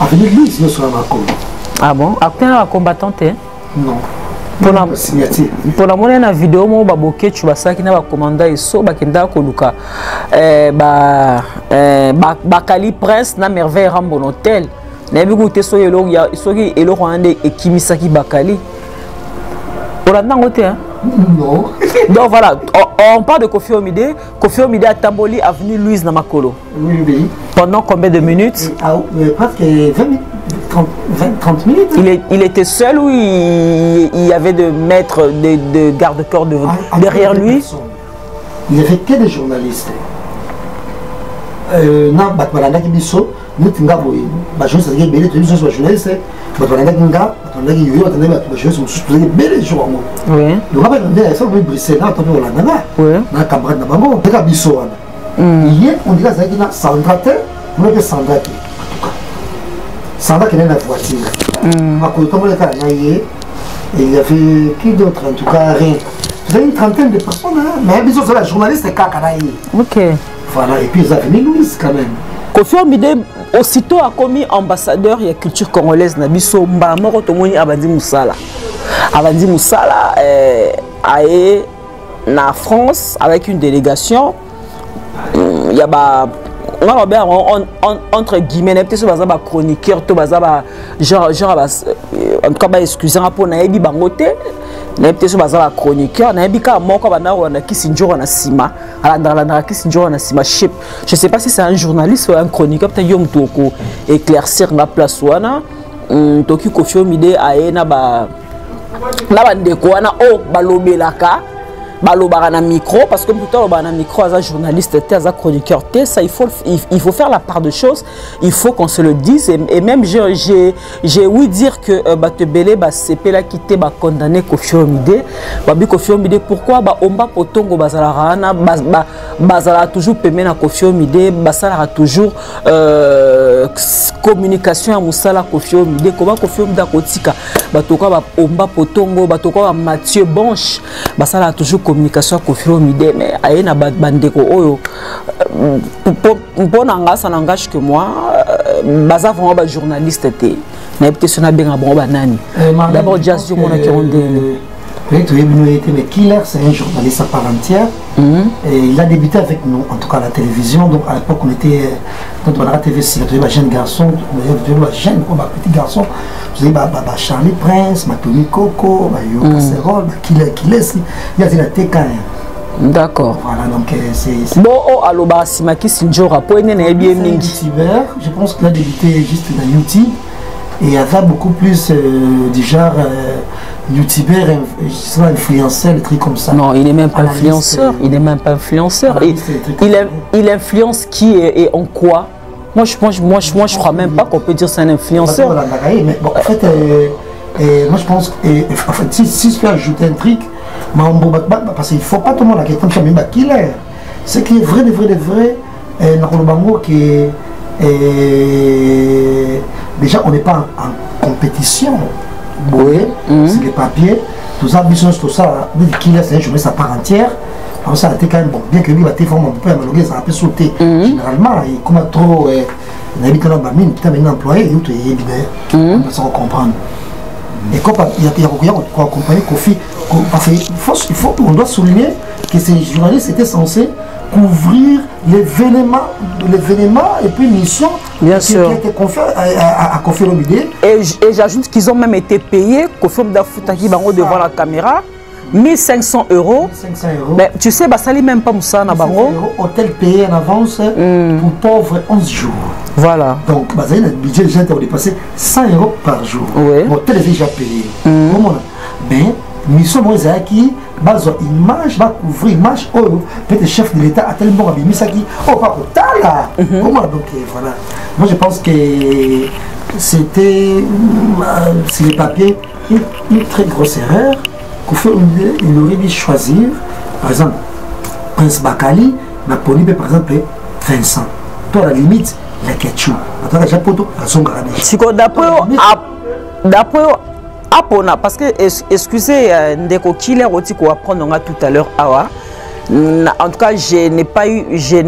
Avenir Louis, nous sommes à Combat. Ah bon? Acteur à combattante? Non. Pour la signature. Pour la monnaie vidéo, mon baboquet, tu vas ça qui n'a pas commandé et so bakenda koluka. Bakali Prince na merveille Rambo Hotel. N'a vu goûté so yelo ya so yelo rwandais et Kimisaki Bakali. Pour la nangote hein? Non. Donc voilà, on parle de Koffi Olomidé. Koffi Olomidé à Tamboli, avenue Louise Namakolo. Oui. Pendant combien de minutes? Presque 20 minutes. 30 minutes. Il était seul ou il y avait de maîtres, de garde-corps derrière lui? Il n'y avait que des journalistes. Non, je ne sais pas. Sandra qui est dans la voiture. Il y avait qui d'autre, en tout cas rien. Vous avez une trentaine de personnes, hein? Mais bien sûr, c'est la journaliste et Kakanaï. Ok. Voilà, et puis ils avaient mis Louise quand même. Koffi Olomidé, aussitôt a commis ambassadeur de la culture congolaise, Nabiso Mbamoro Tomoni Abandi Moussala. Abandi Moussala est en France avec une délégation. Il y a entre guillemets, peut-être que chroniqueur, genre, en tout cas, excusez-moi pour Naïbi Bangote, peut-être que chroniqueur, Naïbi Kamoko, je ne sais pas si c'est un journaliste ou un chroniqueur, peut-être que éclaircir la place ouana, Toki Koffi Olomidé, Aena, Nabandekouana, O, Balobelaka. Balobarana micro parce que plutôt le micro as un journaliste t'es as un chroniqueur t'es ça il faut faire la part de choses, il faut qu'on se le dise et même j'ai ouï dire que Batebele c'est là qui t'es condamné Koffi Olomidé Koffi Olomidé pourquoi Omba Potongo Bazalarana Bazalara toujours paiement à Koffi Olomidé Bazalara toujours communication à Moussala Koffi Olomidé comment Koffi Olomidé Kotika Batoka Omba Potongo Batoka Mathieu Banche Bazalara toujours communication Koffi Olomidé mais aye na bandeko oyo bon anga ça n'engage que moi baza vraiment ba journaliste té na peut-être sona benga bon banani d'abord Jassio mona qui ondé mais tu es noté mais Killer c'est un journaliste à part entière et il a débuté avec nous en tout cas à la télévision donc à l'époque on était quand on a la TVC on était jeune garçon on était petit garçon je dis Charlie Prince Matoumi Coco Yo Casserole Killer il y a la TK. D'accord. Voilà, donc c'est... Bon, oh, alors, si ma question est genre, pour une bien mingi. Je pense qu'il a débuté juste dans YouTube. Et il y avait beaucoup plus du genre youtubeur, soit influenceur, des trucs comme ça. Non, il n'est même pas influenceur. Il n'est même pas influenceur. Il influence qui et en quoi? Moi, je crois même pas qu'on peut dire que c'est un influenceur. Bon, en fait, moi, je pense que si je peux ajouter un truc, parce qu'il ne faut pas tout le monde la question qui est. Ce qui est vrai, de vrai, déjà on n'est pas en compétition. C'est les papiers, tout ça, qui est, c'est un journaliste à part entière. Alors ça a été quand même bon, bien que lui, ça a pu sauter. Généralement, il commence trop, il a dit qu'on a un employé, il est libéré. On va s'en comprendre. Et quand il y a rien qu'on accompagne Koffi, on doit souligner que ces journalistes étaient censés couvrir l'événement et puis mission qui a été confiée à Koffi Olomidé. Et j'ajoute qu'ils ont même été payés, Koffi Olomidé Futaki Bango devant la caméra, 1500 €. Mais tu sais, Bassali même pas Moussa Nabango. Hôtel payé en avance pour pauvres 11 jours. Voilà. Donc, Bassali, le budget déjà a dépassé 100 € par jour. L'hôtel est déjà payé. Mais, mission Mozaki, Bazo, image, va couvrir image. Oh, peut-être chef de l'État a tellement abîmé ça qui. Oh, pas pour ta là. Comment donc, voilà. Moi, je pense que c'était. C'est les papiers, une très grosse erreur. Koffi Olomidé, il aurait dû choisir, par exemple, Prince Bakali, Napoli, par exemple, Vincent. Toi, à la limite, la Ketchou. D'après, parce que, excusez, Ndeko Killer, on va prendre tout à l'heure, En tout cas, je n'ai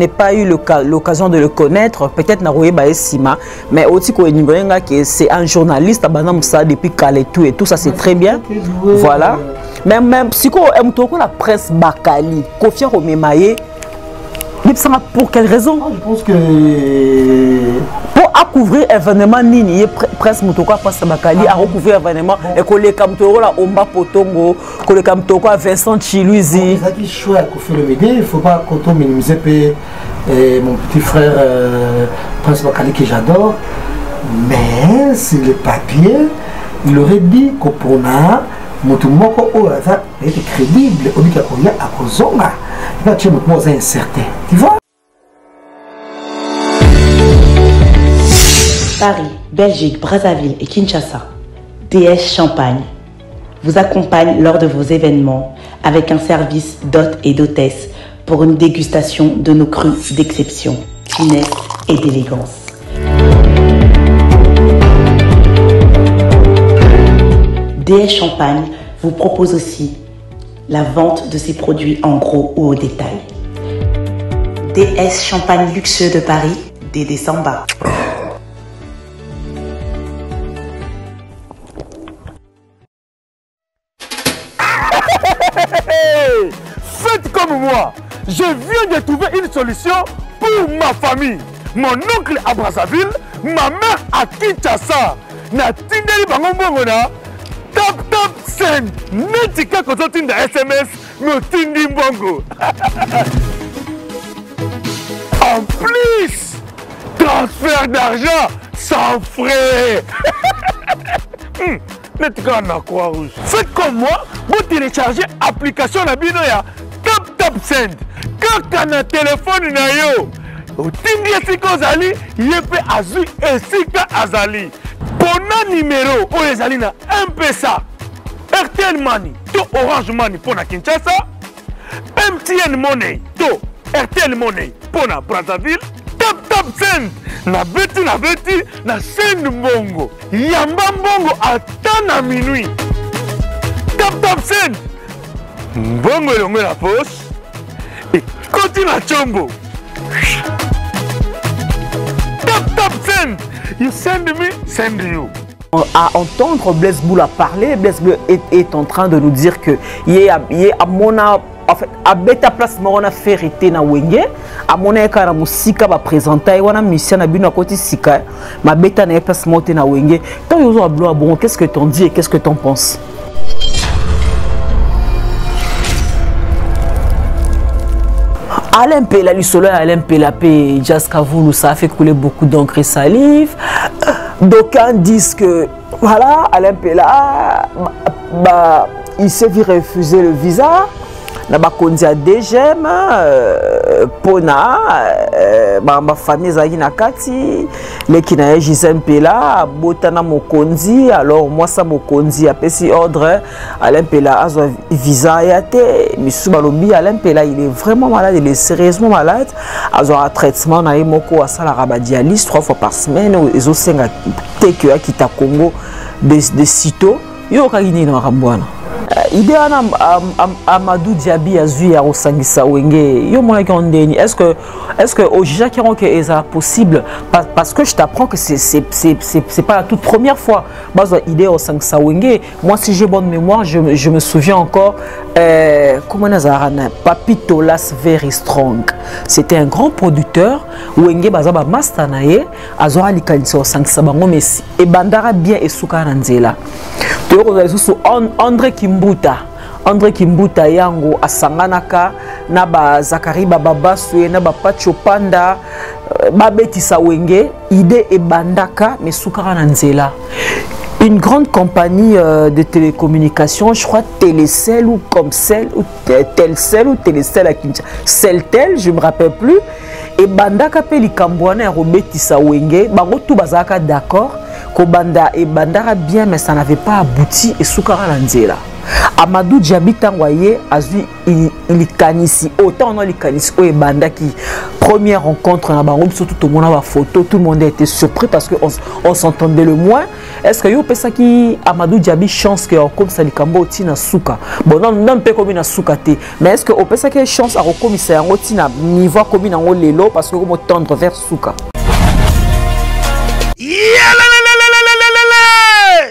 pas eu l'occasion de le connaître. Peut-être Naroué Baesima, mais aussi que c'est un journaliste à depuis Calais tout et tout ça, c'est très bien. Voilà. Même psycho la presse Bakali, Koffi Olomidé. Pour quelle raison? Je pense que pour couvrir événement nini presse mutoko presse bakali à recouvrir événement et que les camtoro la omba potongo que les camtoko Vincent Chiluzi. Ça qui choix à Koffi Olomidé, il faut pas qu'on tombe minimiser mon petit frère presse bakali que j'adore, mais c'est le papier, il aurait dit que pour na mutumoko o ça était crédible obika koya à kozonga. Là, tu es incertain. Tu vois? Paris, Belgique, Brazzaville et Kinshasa, DS Champagne vous accompagne lors de vos événements avec un service d'hôtes et d'hôtesses pour une dégustation de nos crus d'exception, finesse et d'élégance. DS Champagne vous propose aussi la vente de ses produits en gros ou au détail. DS Champagne luxueux de Paris, Dadi Samba. Faites comme moi, je viens de trouver une solution pour ma famille. Mon oncle à Brazzaville, ma mère à Kinshasa. Na tindeli bango mbongona. Tap Tap Send, n'étiquette que tu as SMS, mais tu Bongo. En plus, transfert d'argent sans frais. N'étiquette à Croix-Rouge. Faites comme moi, vous téléchargez l'application Nabinoya Tap Tap Send. Quand tu as un téléphone, vous avez Azali, Azali. Bon numéro pour les alina MPSA, RTL Money, to Orange Money pour la Kinshasa, MTN Money, to RTL Money pour la Brazzaville, Tap Tap Send, na beti, na send Bongo, Yamba Bongo à Tana minuit, Tap Tap Send, Bongo longue la poche, et continue à Chombo. Tap Tap Send. You send me, send you. À entendre Blaise Bula parler, Blaise Bula est en train de nous dire que à beta place on a fait rete na Wengé, à mon écart musika va présenter on a musicien na bino à côté sika, ma beta na place monter na Wengé. Tant ils ont ablo bon, qu'est-ce que t'en dis et qu'est-ce que t'en penses? Alain Pela, le soleil Alain Pela, Jaskavoulou, ça a fait couler beaucoup d'encre et salive. D'aucuns disent que, voilà, Alain Pela, il s'est vu refuser le visa. Il y a des gemmes, Pona, ma famille Zaginakati, les Kinaï, JB Mpiana, Botana Mokondi, alors moi ça Mokondi, a pesi ordre, Alain Pela, a son visa yate, Missou Balobi, Alain Pela, il est vraiment malade, il est sérieusement malade, a son traitement, naïe moko, a sa la rabadialis 3 fois par semaine, et zo senga teke ya kita Congo de sitôt, yo kagini na rabwana. Idée Amadou Diabité azui à Osangisa Wengé. Yo moi qui en déni. Est-ce que au juge qui rend que est possible parce que je t'apprends que c'est pas la toute première fois. Moi idée Osangisa Wengé. Moi si j'ai bonne mémoire, je me souviens encore comment nazarana Papito Las Very Strong. C'était un grand producteur Wengé bazaba mastanaye azora likanisa Osangisa bango Messi et bandara bien et sukaranzela. Tu vois sous André Kimbo André Kimbuta yango asanganaka na ba Zakari bababaswe na ba Pacho Panda babetisa Wengé idée et bandaka mais soukara na nzela. Une grande compagnie de télécommunications, je crois Telcel ou Comcel ou Telcel ou Telcel à Kinshasa, Celtel, je me rappelle plus et bandaka pe likambwana robetisa Wengé bango tout bazaka d'accord ko banda et bandara bien mais ça n'avait pas abouti et soukara na nzela. Amadou Diabité envoyé azui il canisi autant on a les canisi au Ebanda qui première rencontre na bango surtout tout le monde a photo tout le monde a été surpris parce que on s'entendait le moins. Est-ce que yo pesa ki Amadou Diabité chance que comme ça likambo oti na souka bon non pe comme na souka té mais est-ce que au pesa ki chance à rekomisa yango ti na niveau comme na ngo lelo parce que comme tendre vers souka.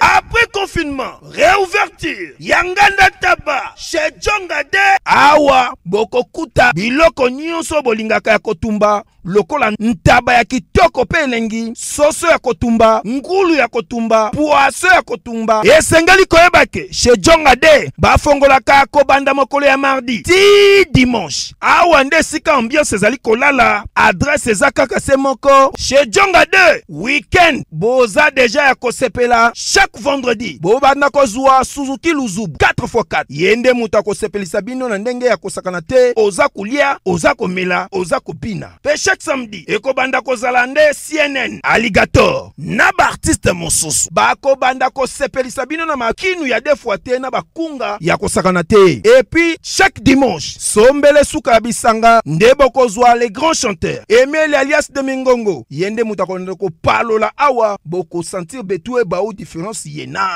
Après confinement, réouverture, Yanganda Taba, chez Djongade, Awa, Bokokuta, Biloko Nyonso Bolingaka Kotumba, Lokola Ntaba ya Kitoko Pelengi, Soso ya Kotumba, Ngulu ya Kotumba, Poasso ya Kotumba, Esengali Koebake, chez Djongade, Bafongolaka Kobanda Mokolo ya mardi, ti dimanche, Awa Nde Sika ambiance ezali kolala, adresse ezaka kase moko, chez Djongade, week-end, Boza déjà ya Kosepela, chaque vendredi, Boba Nakozua, Suzuki Luzubu, 4x4. Yende Moutako Sepelisabino, Nandenge Yako Sakanate, Ozako Lia, Ozako Mela, Ozako Pina. Pe chaque samedi, Eko Bandako Zalande, CNN, Alligator, Naba Artiste Monsos, Bako Bandako Sepelisabino, Nama Kinu Yade Fouate, Naba Kunga, Yako Sakanate. Et puis, chaque dimanche, Sombele Soukabi Sanga, Ndeboko Zwa, les grands chanteurs, Emile alias de Mingongo, Yende Moutako Ndoko Palola Awa, Boko Sentir Betoué Baou Différent. Siena.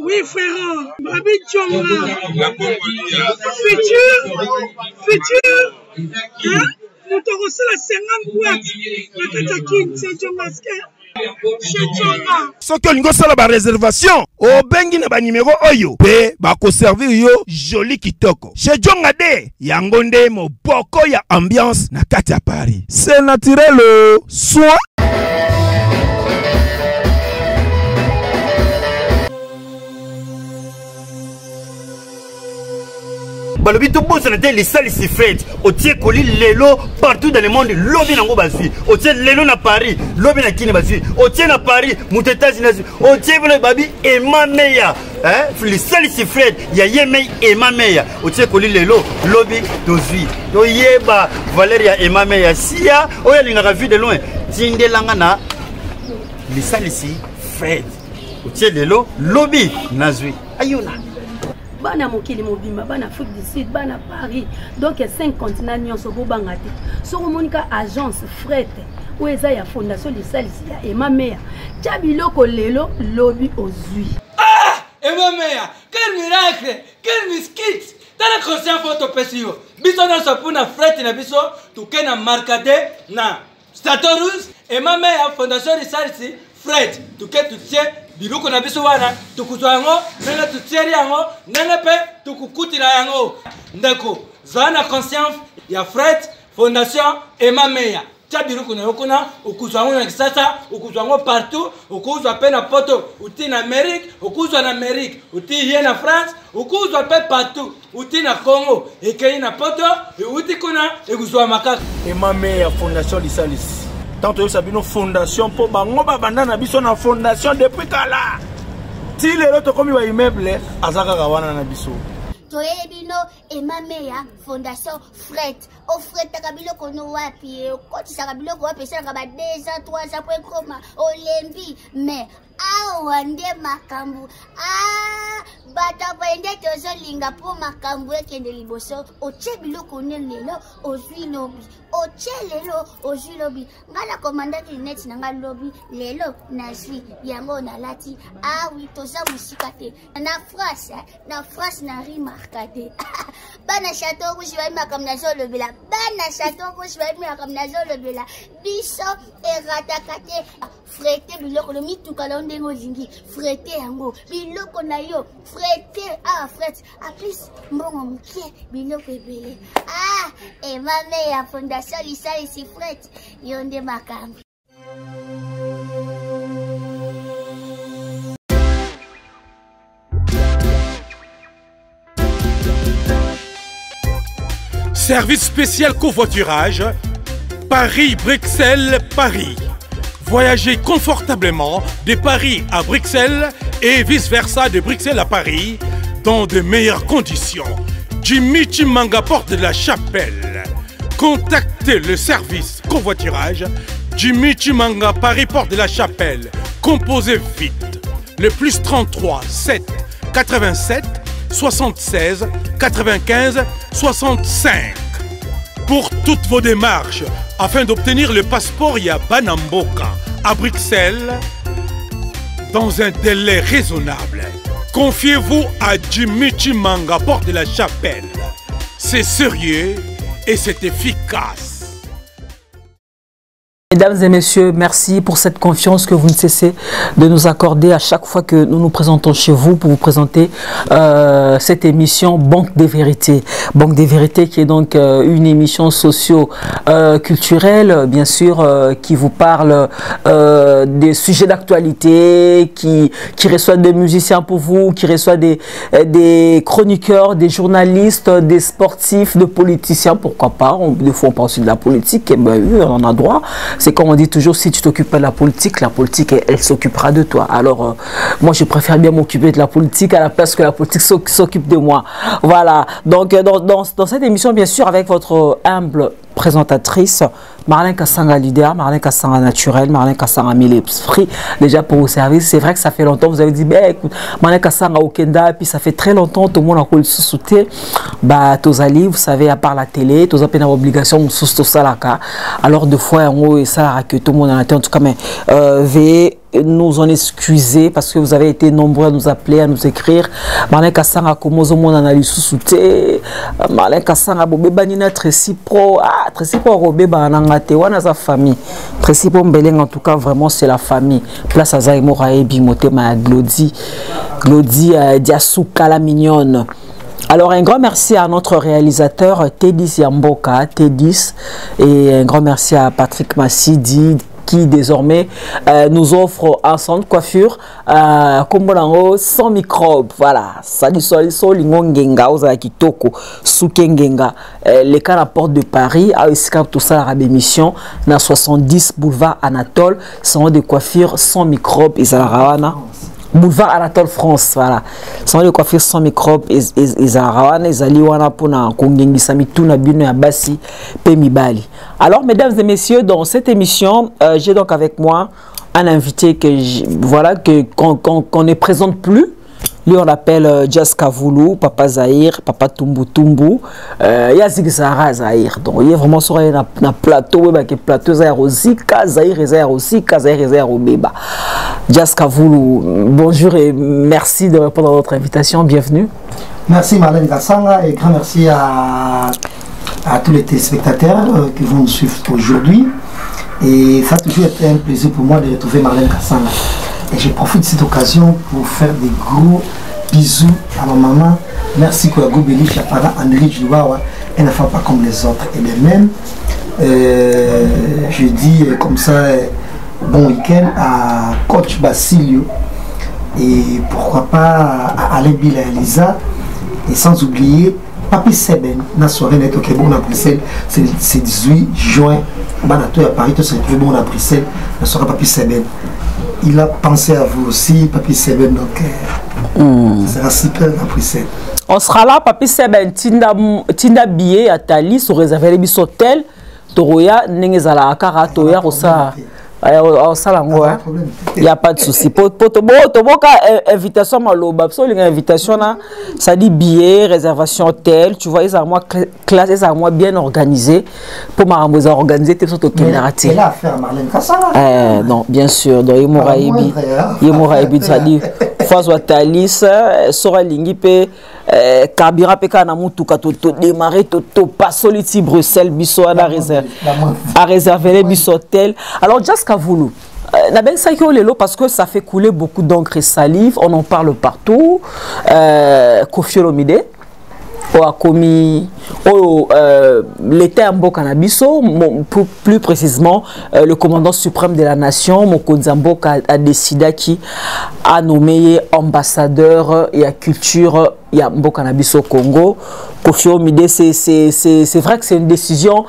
Oui, frère. Babi Tchonga. Futur. Hein? Nous te recevons 50 boîtes. Sans que nous avons la réservation, au bengi na ba numéro oyo, pe bako servir yo joli kitoko. Chez Djongade, yangonde mo boko ya ambiance na kati ya Paris. C'est naturel soit. Balobito bosse n'était les salles ici fêtes. Au tiers colis l'élo partout dans le monde. L'obé n'a pas basé. Au tiers l'élo na Paris. L'obé n'a qui n'est basé. Au tiers na Paris. Mouteta zinazu. Au tiers le babi et ma meya. Hein? Les salles ici fêtes. Y'a yemei et ma meya. Au tiers colis l'élo. L'obé d'ozui. Yeba Valéria et ma meya. Sia. Oya lingara vu de loin. Tinde langana. Les salles ici fêtes. Au tiers l'élo. L'obé n'azui. Ayona. Bana mokili mobimba bana Afrique du Sud bana Paris donc 5 continents nyonso bobangati soko monika agence fret ou eza ya fondation de salisi ya ema mea jabiloko lelo lobi ozui ah ema mea quel miracle quel miskit tana conscient photo pesio biso na sapuna fret na biso tukena markade na Château Rouge ema mea fondation de salisi fret tuket tutse Biruko na biso wana tukuzwango nanga tutseri yango nanga pe tukukutira yango ndeko zana conscience ya Fred Fondation Ema Meya cha biruko na yokona ukuzwango na kisasa ukuzwango partout ukuzwa pe na poto uti na Amerique ukuzwa na Amerique uti hier na France ukuzwa pe partout uti na Congo ekei na poto uti kuna ekuzwa makaka Ema Meya Fondation Lisalis tant que nous avons une fondation pour nous, une fondation depuis que là. Si les autres comme ils meublent, fondation fret. Au fret, mais ah, Frété yango, biloko na yo, frété, ah frété, apis mbongo mke, biloko ebele. Ah, et ma meya fondation lisa ici frété, yonde makambi. Service spécial covoiturage, Paris-Bruxelles, Paris. Voyagez confortablement de Paris à Bruxelles et vice-versa de Bruxelles à Paris dans de meilleures conditions. Jimmy Chimanga porte de la Chapelle. Contactez le service covoiturage Jimmy Chimanga Paris porte de la Chapelle. Composez vite le +33 7 87 76 95 65 pour toutes vos démarches afin d'obtenir le passeport Yabanamboka à Bruxelles dans un délai raisonnable. Confiez-vous à Jimmy Chimanga, porte de la Chapelle. C'est sérieux et c'est efficace. Mesdames et messieurs, merci pour cette confiance que vous ne cessez de nous accorder à chaque fois que nous nous présentons chez vous pour vous présenter cette émission Banque des Vérités. Banque des Vérités qui est donc une émission socio-culturelle, bien sûr, qui vous parle des sujets d'actualité, qui reçoit des musiciens pour vous, qui reçoit des chroniqueurs, des journalistes, des sportifs, des politiciens, pourquoi pas. Des fois, on parle aussi de la politique, et bien oui, on en a droit. C'est comme on dit toujours, si tu t'occupes pas de la politique, elle s'occupera de toi. Alors, moi, je préfère bien m'occuper de la politique à la place que la politique s'occupe de moi. Voilà. Donc, dans cette émission, bien sûr, avec votre humble présentatrice, Marlène Kassanga leader, Marlène Kassanga naturelle, Marlène Kassanga mille free, déjà pour vos services. C'est vrai que ça fait longtemps, vous avez dit, ben écoute, Marlène Kassanga au Kenda, puis ça fait très longtemps, tout le monde a coulé sous sauté. Bah, Tozali, vous savez, à part la télé, tous à peine obligation, sous tout ça là. Alors, deux fois, en haut, et ça, que tout le monde en attend, en tout cas, mais veillez. Nous en excuser parce que vous avez été nombreux à nous appeler, à nous écrire. Marlène Kassanga Komozo mon analyse sous-souté. Marlène Kassanga Bobé Banina Tressy Pro. Ah, Tressy Pro Robé Banangate, wana sa famille. Tressy Mbelenga, en tout cas, vraiment, c'est la famille. Place à Zaïmoura et Bimote, ma Glody. Glody Diasuka la mignonne. Alors, un grand merci à notre réalisateur Tedis Yamboka, Tedis. Et un grand merci à Patrick Massidi, qui désormais nous offre un centre de coiffure sans microbes. Voilà. Les cas à la porte de Paris, à Escarpe, tout ça, l'arabe émission, dans 70 boulevard Anatole, salon de coiffure sans microbes. Et boulevard Anatole France, voilà. Sans les coiffures sans microbes, ils arawana, ils aliwana pour na kongengi sami tout na bino ya basi pe mibali. Alors mesdames et messieurs, dans cette émission, j'ai donc avec moi un invité que voilà que qu'on ne présente plus. Lui on l'appelle Jaskavoulou, Papa Zahir, Papa Tumbu. Yazik Zahra Zahir. Donc il est vraiment sur un plateau, bah que plateau Zahir aussi, Zahir Zahir aussi, Zahir Zahir Obeba. Jaskavoulou, bonjour et merci de répondre à notre invitation, bienvenue. Merci Marlène Kassanga et grand merci à tous les téléspectateurs qui vont nous suivre aujourd'hui. Et ça a toujours été un plaisir pour moi de retrouver Marlène Kassanga. Et je profite de cette occasion pour faire des gros bisous à ma maman. Merci pour la gobelée, Chapara, André Jouawa. Elle ne fait pas comme les autres. Et les mêmes, je dis comme ça, bon week-end à Coach Basilio. Et pourquoi pas à Alain Pela et Elisa. Et sans oublier, Papi Seben, la soirée n'est au Québec, à Bruxelles, c'est 18 juin. Banato à Paris, tout se retrouve bon à Bruxelles, la soirée Papi Seben. Il a pensé à vous aussi, Papi Seben, donc ça sera super à Bruxelles. On sera là, Papi Seben, Tinda billet à Thalys, on réserve les bis hôtels, Toroya, Nengezala, Akara, Toya, Rosa. Il n'y a pas de souci. Pour invitation, invitation, ça dit billets, réservation hôtel. Tu vois, ils ont classe, ils ont bien organisé. Pour Maramboza organiser, tu es au Kenya. C'est là à faire Marlène Kassanga. Non, bien sûr. Donc, il y a Mouraibi, ça dit Fazwa Thalys, Sora Lingipe. Kabira peka na mutuka to démarrer to pas soliti Bruxelles biso na réserve à réserver les bis hôtels. Alors Jaskavoulou na ben ça que lelo parce que ça fait couler beaucoup d'encre et salive, on en parle partout. Koffi Olomidé o a commis l'été mboka na biso, plus précisément le commandant suprême de la nation Mokonzi Mboka a décidé qui a nommé ambassadeur et à culture il y a Mboka na biso Congo. Koffi Olomidé, c'est vrai que c'est une décision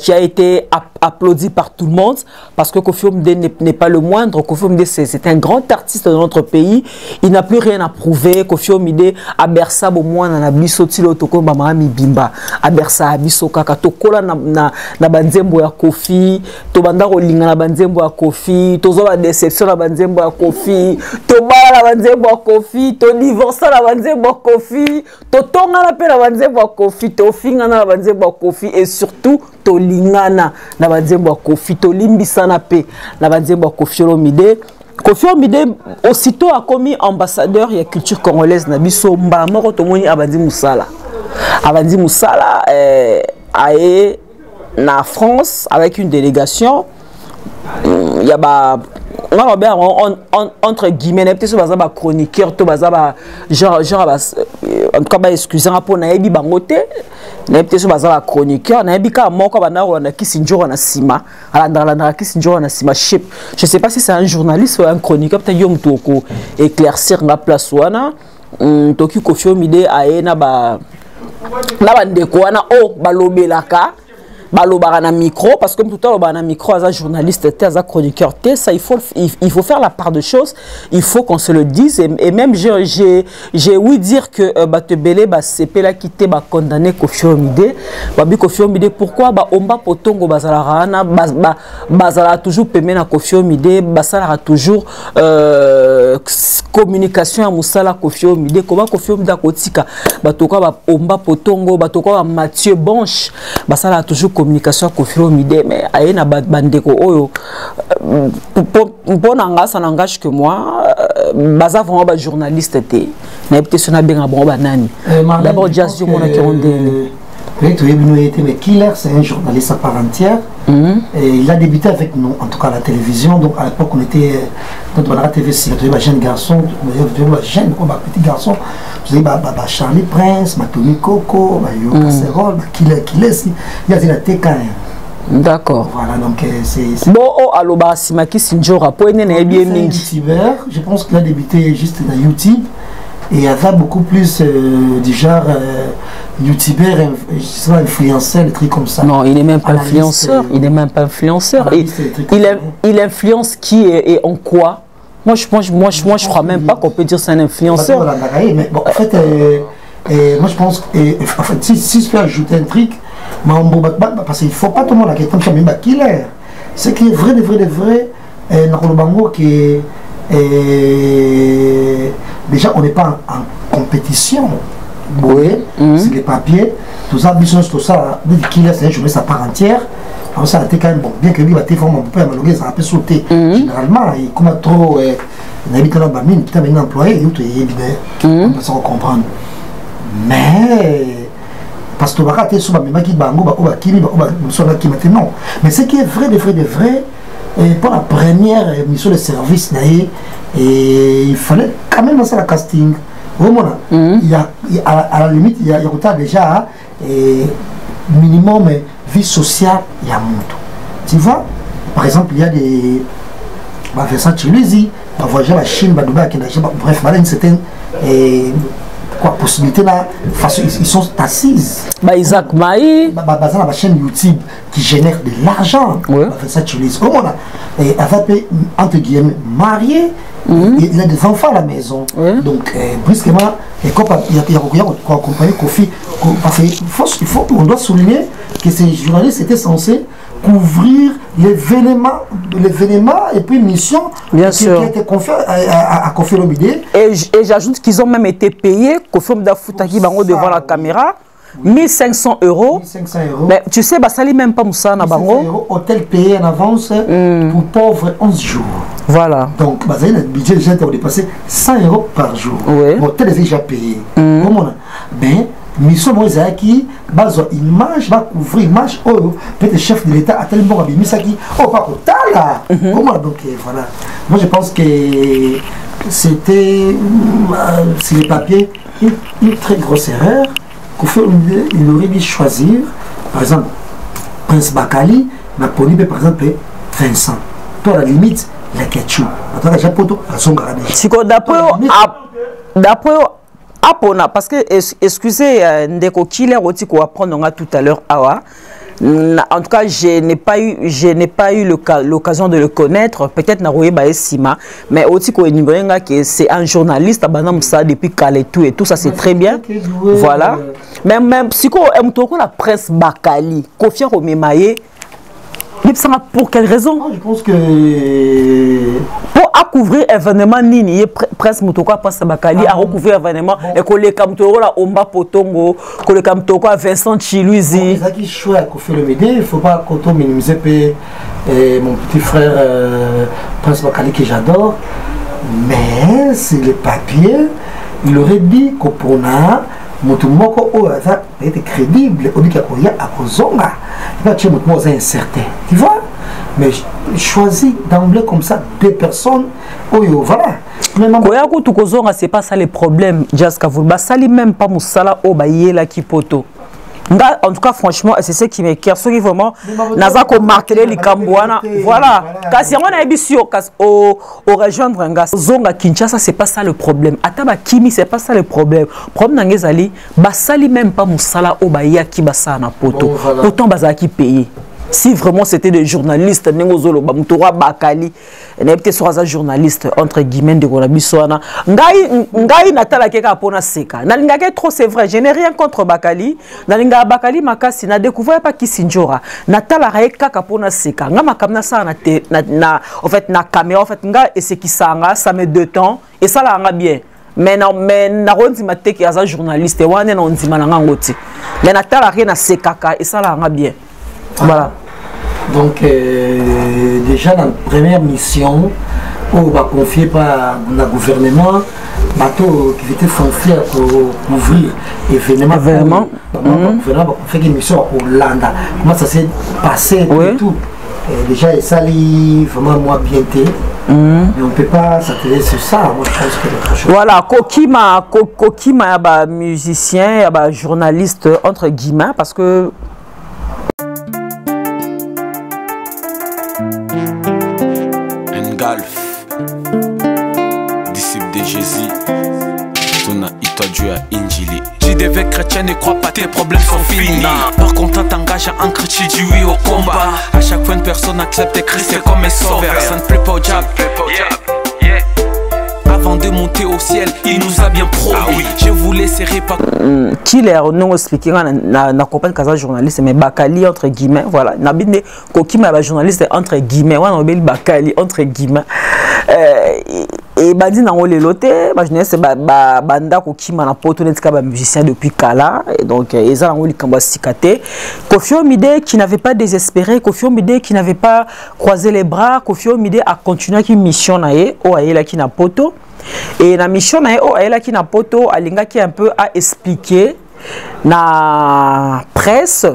qui a été appelée applaudi par tout le monde parce que Koffi Olomidé n'est pas le moindre. Koffi Olomidé, c'est un grand artiste dans notre pays. Il n'a plus rien à prouver. Koffi Olomidé a bersa au moins na biso tilo toko mama mibimba a bersa biso kaka tokola na banzembo ya Koffi to banda kolinga na banzembo ya Koffi tozo ba déception na banzembo ya Koffi to bala na banzembo ya Koffi to divorce na banzembo ya Koffi to tonga na pe na banzembo ya Koffi to finga na banzembo ya Koffi et surtout to lingana na banzembo ya Koffi to limbisa na pe na banzembo ya Koffi Olomidé. Koffi Olomidé aussitôt a commis ambassadeur de la culture congolaise nabiso mbamoko tomoni abandi musala. Abandi musala aé na France avec une délégation il y a ba entre guillemets n'importe ce bazaba chroniqueur to bazaba genre en tout cas excusez pour naebi bangote n'importe ce bazaba chroniqueur naebi ka moko banaro na kisinjoro na sima ala na kisinjoro na sima ship. Je sais pas si c'est un journaliste ou un chroniqueur peut-être yo mtu ko éclaircir na place wana toki Koffi Olomidé aena ba na bandeko wana o balobelaka balobara na micro parce que tout le temps le micro as un journaliste as un chroniqueur ça il faut faire la part de choses, il faut qu'on se le dise et même j'ai ouï dire que batebele ba sepela kité ba condamné Koffi Olomidé ba bi Koffi Olomidé pourquoi ba omba potongo bazalara na bazala toujours pemé na Koffi Olomidé bazalara toujours communication à musala Koffi Olomidé comment Koffi Olomidé kotika ba toka ba omba potongo ba toka ba Mathieu Bonche bazalara toujours communication Koffi Olomidé mais aye na bandeko oyo bon anga ça n'engage que moi baza vraiment ba journaliste té na peut sona benga bon banani d'abord jazz yo mona kirondene mais Killer c'est un journaliste à part entière et il a débuté avec nous en tout cas à la télévision donc à l'époque on était quand on a la TVC un jeune garçon un petit garçon je dis Charlie Prince Matoumi Coco Yo Casserole Killer il y a la TKM. D'accord. Voilà, donc c'est... Bon, oh, aloba, si ma kissinjora, pour une bien mingi. Je pense qu'il a débuté juste dans YouTube. Et il y avait beaucoup plus du genre youtubeur, influenceur, des trucs comme ça. Non, il n'est même pas influenceur. Il n'est même pas influenceur. Il influence qui et en quoi? Moi, je crois même pas qu'on peut dire c'est un influenceur. Mais bon, en fait, moi, je pense que... En fait, si je peux ajouter un truc... Parce qu'il ne faut pas tout le monde la question qui est ce qui est vrai, de vrai, de vrai, déjà on n'est pas en compétition. C'est les papiers, tout ça, qui est c'est un journaliste à part entière. Alors ça a été quand même bon, bien que lui va téléphone, on peut malheureusement ça a un peu sauté. Généralement, il commence trop, il habite dans la mine, il est un employé, il est évident, on va comprendre. Mais. Parce que non. Mais ce qui est vrai, de vrai, de vrai, pour la première mission de service, il fallait quand même lancer la casting. À la limite, il y a déjà minimum vie sociale, il y a monto. Tu vois, par exemple, il y a des. On va faire ça en Tunisie, on va voyager à la Chine, on va Dubaï, bref, il y a une certaine. Quoi possibilité là façon ils sont assises bah Isaac Maï basé la chaîne YouTube qui génère de l'argent avec ça tu les comment là et avec entre guillemets marié il a des enfants à la maison donc brusquement et quand il y a quoi accompagner Koffi parce qu'il faut on doit souligner que ces journalistes étaient censés couvrir l'événement et puis mission bien sûr. Qui a été confiée à Koffi Olomidé. Et j'ajoute qu'ils ont même été payés, Koffi Olomidé Futaki Bango devant la caméra, oui. 1500 €. 1500 €. Mais tu sais, Bassali même pas Moussa na Bango. Hôtel payé en avance pour pauvres 11 jours. Voilà. Donc, Bassali, le budget déjà a dépassé 100 € par jour. Oui. L'hôtel est déjà payé. Mais. Mission Moïsaki, base image, va couvrir image. Oh, peut-être chef de l'État a tellement abîmé ça qui, oh, pas au tala. Donc voilà. Moi je pense que c'était, sur les papiers, une très grosse erreur. Koffi Olomidé, il aurait dû choisir, par exemple, Prince Bakali, Napolibe, par exemple, Vincent. Toi, à la limite, la Ketchou. Attends, la Japoto, la Songarade. Si qu'on d'après. Parce que, excusez, Ndeko Killer, on va prendre tout à l'heure. En tout cas, je n'ai pas eu, l'occasion de le connaître. Peut-être Naroye Baesima, mais aussi que c'est un journaliste à Banam ça depuis Calais tout et tout ça, c'est très bien. Voilà. Même si la presse Bakali, Koffi Olomidé. Pour quelle raison? Je pense que pour couvrir événement nini presse mutoko passe bakali à recouvrir événement et que les camtoro la omba potongo que les camtoko Vincent Chiluizi. C'est qui choix Koffi Olomidé, il faut pas qu'on minimiser mon petit frère prince Bakali que j'adore, mais c'est le papier, il aurait dit que pour na Motumoko Oaza était crédible, Obika Koya à Kozonga. Tu vois, incertain. Tu vois? Mais choisis d'emblée comme ça deux personnes, Oyo, voilà. Koya Kozonga, c'est pas ça le problème, Jaskavoulou. Basali même pas Moussala Obaye la Kipoto. En tout cas, franchement, c'est ce qui m'écarte. Ce qui vraiment, Nazako martelé les Kambouana. Voilà. Kasi on a habitué au rejoindre un gars. Zonga Kinshasa, c'est pas ça le problème. Ataba Kimi, c'est pas ça le problème. Problème n'engezali. Basali même pas Moussala Obaïa qui basa na poto. Pourtant Bazaki payé. Si vraiment c'était des journalistes, Nengozolo Bamtoura Bakali, n'importe soit un journaliste entre guillemets de Gorabiswana. Ngai natala keka pona seka. Nalinga ke trop c'est vrai. Je n'ai rien contre Bakali. Nalinga Bakali makasi na découvert pas qui sinjora. Natala raeka kapona seka. Nga makamna sa na en fait na caméra en fait nga et c'est qui ça met deux temps et ça la nga bien. Mais non, mais naronzi maté qui a un journaliste et wana naronzi malanga ngoti. Mais natala rien na seka et ça la nga bien. Voilà. Donc déjà dans la première mission, on va confier par le gouvernement, bateau qui était confié pour ouvrir événement. Vraiment. Le gouvernement va confier une mission à Hollande. Comment ça s'est passé et tout. Et déjà, il s'allie vraiment moi bientôt. Mais on ne peut pas s'atteler sur ça. Moi, je pense que l'autre chose. Voilà, Kokima, musicien, journaliste, entre guillemets, parce que. L'évêque chrétien ne croit pas, tes problèmes sont finis. Par contre, t'engages à ancrer, tu dis oui au combat. À chaque fois, une personne accepte Christ, c'est comme un sauveur. Ça ne plaît pas au diable. Avant de monter au ciel, il nous a bien promis. Je vous laisserai pas. Killer, non expliqué, n'a compris qu'un journaliste, mais Bakali entre guillemets, voilà. N'abîme qu'aucun ma journaliste entre guillemets, ouais, n'abîme Bakali entre guillemets. Et bandi na ngole loté, c'est banda kokima na poto netika ba musicien depuis Kala, et donc eza ngoli kamba sikate. Koffi Olomidé qui n'avait pas désespéré, Koffi Olomidé qui n'avait pas croisé les bras, Koffi Olomidé a continué qui mission na ye, o ayela ki na poto. Et na mission na ye o ayela ki na poto, alinga ki un peu a expliquer na presse.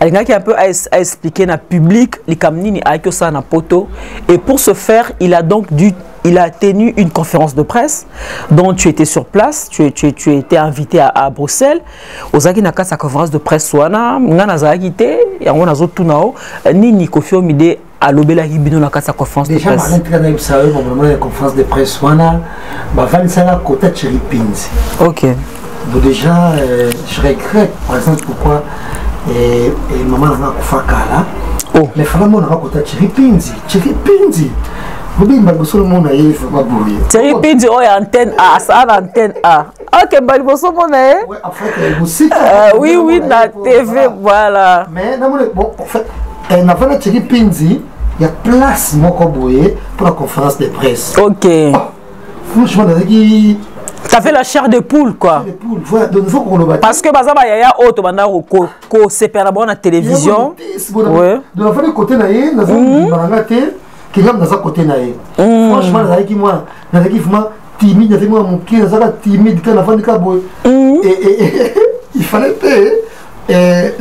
Alinga qui un peu à expliquer na public les kamnini ayko ça na poto, et pour ce faire, il a donc dû il a tenu une conférence de presse dont tu étais sur place, tu étais invité à Bruxelles. Ozaki naka sa conférence de presse wana, ngana zaagité, yango nazo tunao, nini Koffi Olomidé à l'obéla hibino naka sa conférence de presse. Déjà Marlène Kassanga ça probablement la conférence de presse wana, ba vansala kota chiripinzi. OK. Donc déjà je regrette par exemple pourquoi et maman n'a pas Kala. Oh, mais vraiment n'a pas kota chiripinzi, chiripinzi. Thierry Pidji, oh, antenne A, ça antenne A. Ok, Baliboso, mon aïe. Oui, la TV, voilà. Mais, bon, en fait, avant la Thierry Pidji, il y a place, mon coboué, pour la conférence de presse. Ok. Franchement, t'as fait la chair de poule, quoi. Parce que, Bazaba, il y a autre, on s'est perdu à la télévision. De la fin de côté, il y a qui est dans un côté naïf. Franchement, je suis vraiment timide, je suis vraiment timide quand la fin de Kaboué. Et il fallait payer.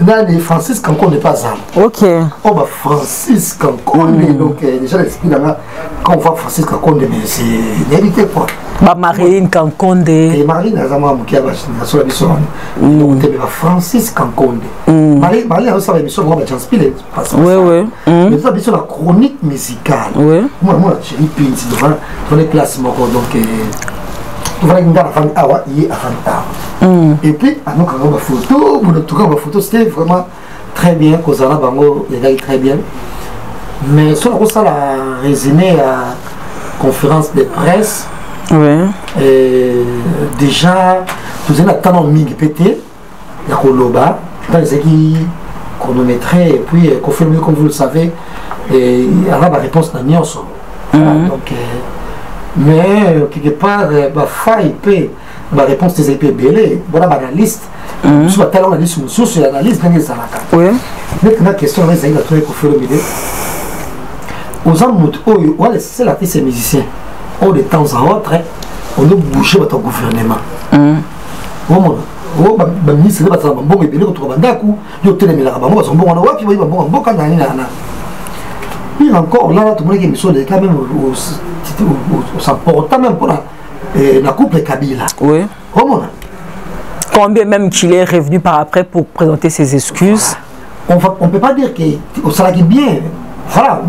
Là, les Francis Kanko n'est pas un. Ok. Oh, bah, Francis Kanko, donc déjà, l'esprit là, quand on voit Francis Kanko, c'est une vérité, quoi. Bah, Marine Kanko. Et Marine, elle a manqué à la mission. Donc, Francis Kanko. Marine, elle a reçu la mission, elle a inspiré. Oui, oui. Mais ça, c'est la chronique musicale. Oui. Moi, la chérie Pinti, dans les classements, donc. Et puis, à nous, quand on a photo, c'était vraiment très bien, Kozala Bango est très bien. Mais sur le ça a résumé à conférence de presse. Oui. Déjà, nous avons attendu en mig pété, la Koloba, c'est qui chronométrait, et puis confirmé comme vous le savez, et alors la réponse n'a ni en son. Donc, mais quelque part, bah faille peut, la réponse des épées belle, voilà la liste. Nous avons talent la liste, nous sommes sur la liste de les amateurs. Oui. Mais la question est de trouver Koffi Olomidé. Aux amours, on laisse la tête ces musiciens. Oh, de temps à autre, on a bouché votre gouvernement. Oh, ma ministre, c'est un bon bébé, on trouve un d'accord, il y a tellement de rabats, on va en avoir, puis on va en avoir, on va en avoir. Puis encore, là, tout le monde est mis sur les cas, même, on s'emporte même pour la couple Kabila. Oui. Oh, mon. Combien même qu'il est revenu par après pour présenter ses excuses? On ne peut pas dire qu'on s'arrête bien. Voilà.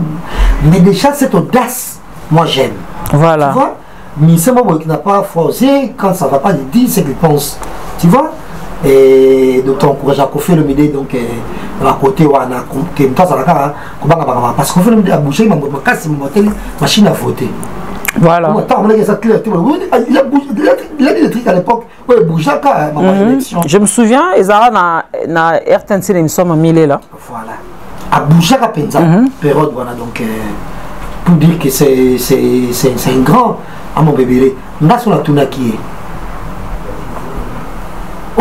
Mais déjà, cette audace, moi j'aime. Voilà. Tu vois, mais c'est moi qui n'a pas forcé, quand ça ne va pas, il dit ce qu'il pense. Tu vois. Et donc, on encourage à Koffi Olomidé, donc, à côté, on a un tas à la cara, parce qu'on fait le bouger, il m'a cassé mon machine à voter. Voilà. Il a dit le truc à l'époque, il bougeait à l'élection. Je me souviens, Ezara na RTNC, il me semble, il est là. Voilà. À bouger à Penza, période, voilà, donc. Pour dire que c'est un grand à mon bébé. Nous avons la tournée qui est.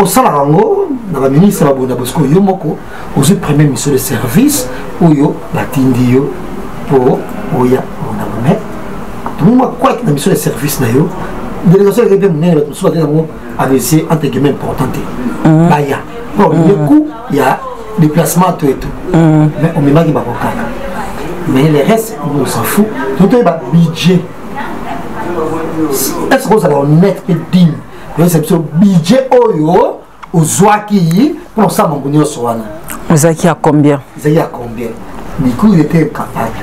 Au Salarango, dans la ministre Babonabosco, Yomoko, aux autres premières missions de service, Oyo, la Tindio, Po, Oya, Bonabomé. Tout le monde a quoi que la mission de service n'a eu. Délégation de l'Église, nous avons dit à l'AVC, entre guillemets, importante. Bah, il y a. Bon, du coup, il y a déplacement, tout et tout. Mais on ne m'a pas dit. Mais les restes, on s'en fout. Tout est bas budget. Est-ce que vous allez en être digne? C'est le budget Oyo, Ozoaki, pour ça, mon bonheur Soana. Ozoaki à combien? Ozoaki à combien? Du coup, il était capable.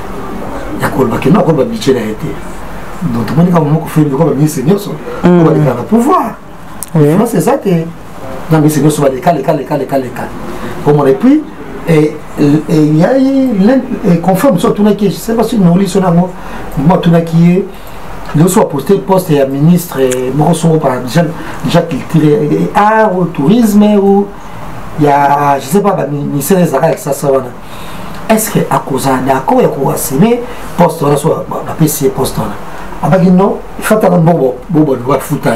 Il y a quoi le budget a été. Donc, tout le monde a fait le ministre Seigneur, on va les faire le pouvoir. C'est ça que. Dans le Seigneur, on va les cas, les cas, les cas, les cas, les cas. Comme on est pris. Et il y a conforme sur tout le monde, je ne sais pas si nous lisons la mot, moi tout le monde qui est, nous sommes postés poste et ministre, nous recevons par exemple déjà qu'il tire art ou tourisme ou il y a, je ne sais pas, ministère des arts, etc. Est-ce qu'à cause d'un accord, il y a qu'on va s'aimer, poste là, soit la PC poste là. Après, non, il faut attendre bon, il faut foutre.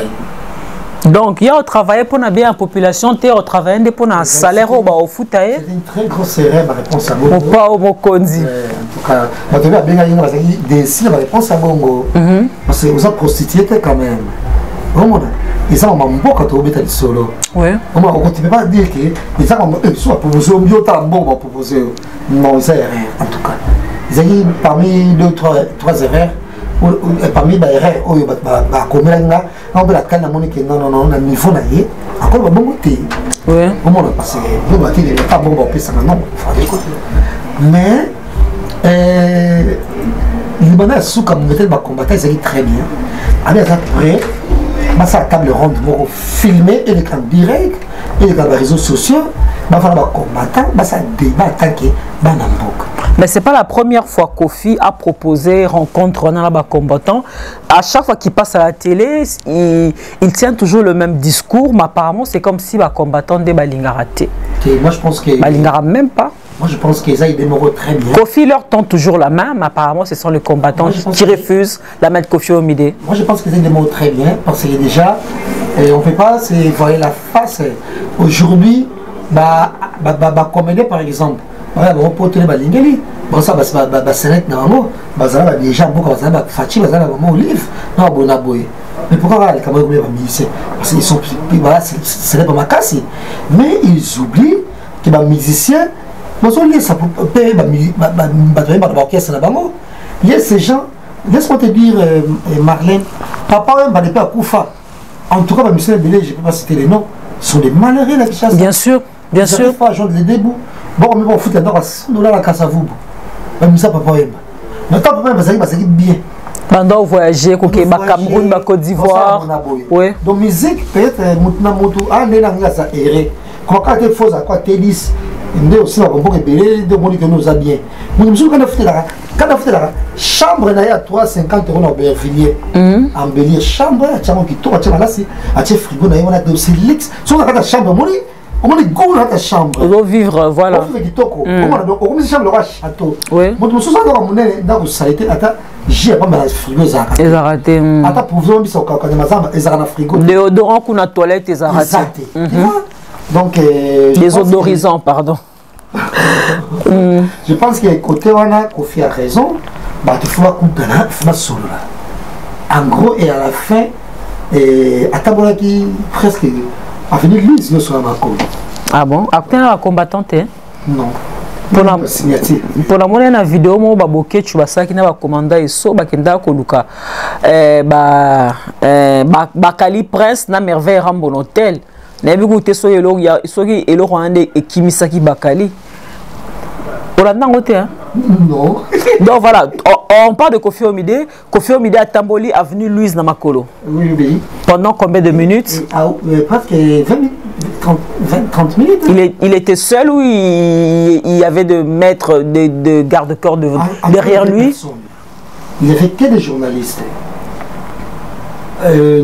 Donc, il y a travaillé pour la bien population, il y a travaillé pour un salaire au foot. C'est une très grosse erreur, ma réponse à Bongo. Pas au Mokondi. En tout cas, on devait bien gagner la réponse à Bongo. Parce que vous avez prostitué quand même. Ils ont un bon quand on met le solo. Oui. On ne peut pas dire qu'ils ont proposé au mieux tant bon pour proposer. Non, ils ont erreur, en tout cas. Ils ont parmi deux ou trois erreurs. Parmi les erreurs, on a la canne à mon équipe, non, la niveau n'a rien. Encore le bon côté. Oui. Comment on a passé? Vous battez les pas bon, on peut s'en aller. Mais, les bananes sous comme modèle, ma combattante, c'est très bien. Allez, après, ma salle table ronde, vous filmez, et les camps directs, et les réseaux sociaux, ma femme combattant, ma salle débat attaqué, banambok. Mais ce n'est pas la première fois qu'Koffi a proposé rencontre dans la combattant. À chaque fois qu'il passe à la télé, il tient toujours le même discours, mais apparemment c'est comme si les combattants étaient balingaratés. Moi je pense que. Balingara même pas. Moi je pense qu'ils aillent démorer très bien. Koffi leur tend toujours la main, mais apparemment ce sont les combattants qui refusent la main de Koffi Olomidé. Moi je pense qu'ils aillent démorer très bien, parce que déjà, on ne peut pas se voiler la face. Aujourd'hui, Comédé par exemple. Ouais, bon, pour tenir ma ligne, bon, ça, bah, c'est normalement, bah, ça, bah, déjà, bon, quand ça, bah, fatigué, bah, ça, bah, mon livre, non, bon, aboué. Mais pourquoi, les camarades, vous les musiciens? Parce qu'ils sont, voilà, c'est pas ma casse. Mais ils oublient que les musiciens, bon, ça, ça peut payer, bah, l'orchestre, là, bah, bon. Il y a ces gens, laisse-moi te dire, Marlène, papa, bah, n'est pas à Koufa. En tout cas, bah, musiciens, je ne peux pas citer les noms, sont des malheureux, là, qui chassent. Bien sûr, bien sûr. Pas à joindre les débuts. Bon, mais bon, foutre à 100 dollars la casse à vous. Même ça, papa, mais quand papa, ça bien. Pendant voyager, Cameroun, Côte d'Ivoire. Donc, musique, peut-être, Croquette fausse à quoi tennis. Nous aussi la compagnie belle, de moni que nous a bien. Nous sommes quand on a fait la, chambre naie à 350 € en Bervinier, en Bélier chambre, à chambre qui tourne, à chambre là c'est, à chambre frigo naie on a aussi luxe. Sur la chambre moni, on a les goûts dans la chambre. On vivre voilà. On vit du toko. On met chambre le château. Moi nous sommes dans mon nez dans le saleté, attends. J'ai pas mal de frigo, ils ont raté. Attends pour vous, ils sont quand même ils ont un frigo. Déodorant qu'on a toilette, ils ont raté. Donc, les odorisants, pardon. Je pense qu'il y a côté où on a Koffi a raison, bah tu fais la coupe là, tu fais la solo là. En gros et à la fin, à Tabola qui presque à venir lui sinon sur la Macombe. Ah bon? Après la combattante? Non. Pour la signature. Pour la monnaie la vidéo moi bah boké tu vas ça qui n'a pas commandé et so bah kenda koluka bah Kali Prince na merveille rambo hôtel. N'écoutez pas les logs, soyez les logs en des Kimisaki Bakali. On l'a dans côté hein? Non. Donc voilà, on parle de Koffi Olomidé. Koffi Olomidé à Tamboli, avenue Louise Namakolo. Oui oui. Pendant combien de minutes? Presque 20 minutes. Il était seul ou il y avait de maîtres de garde-corps derrière lui? Il n'y avait que des journalistes.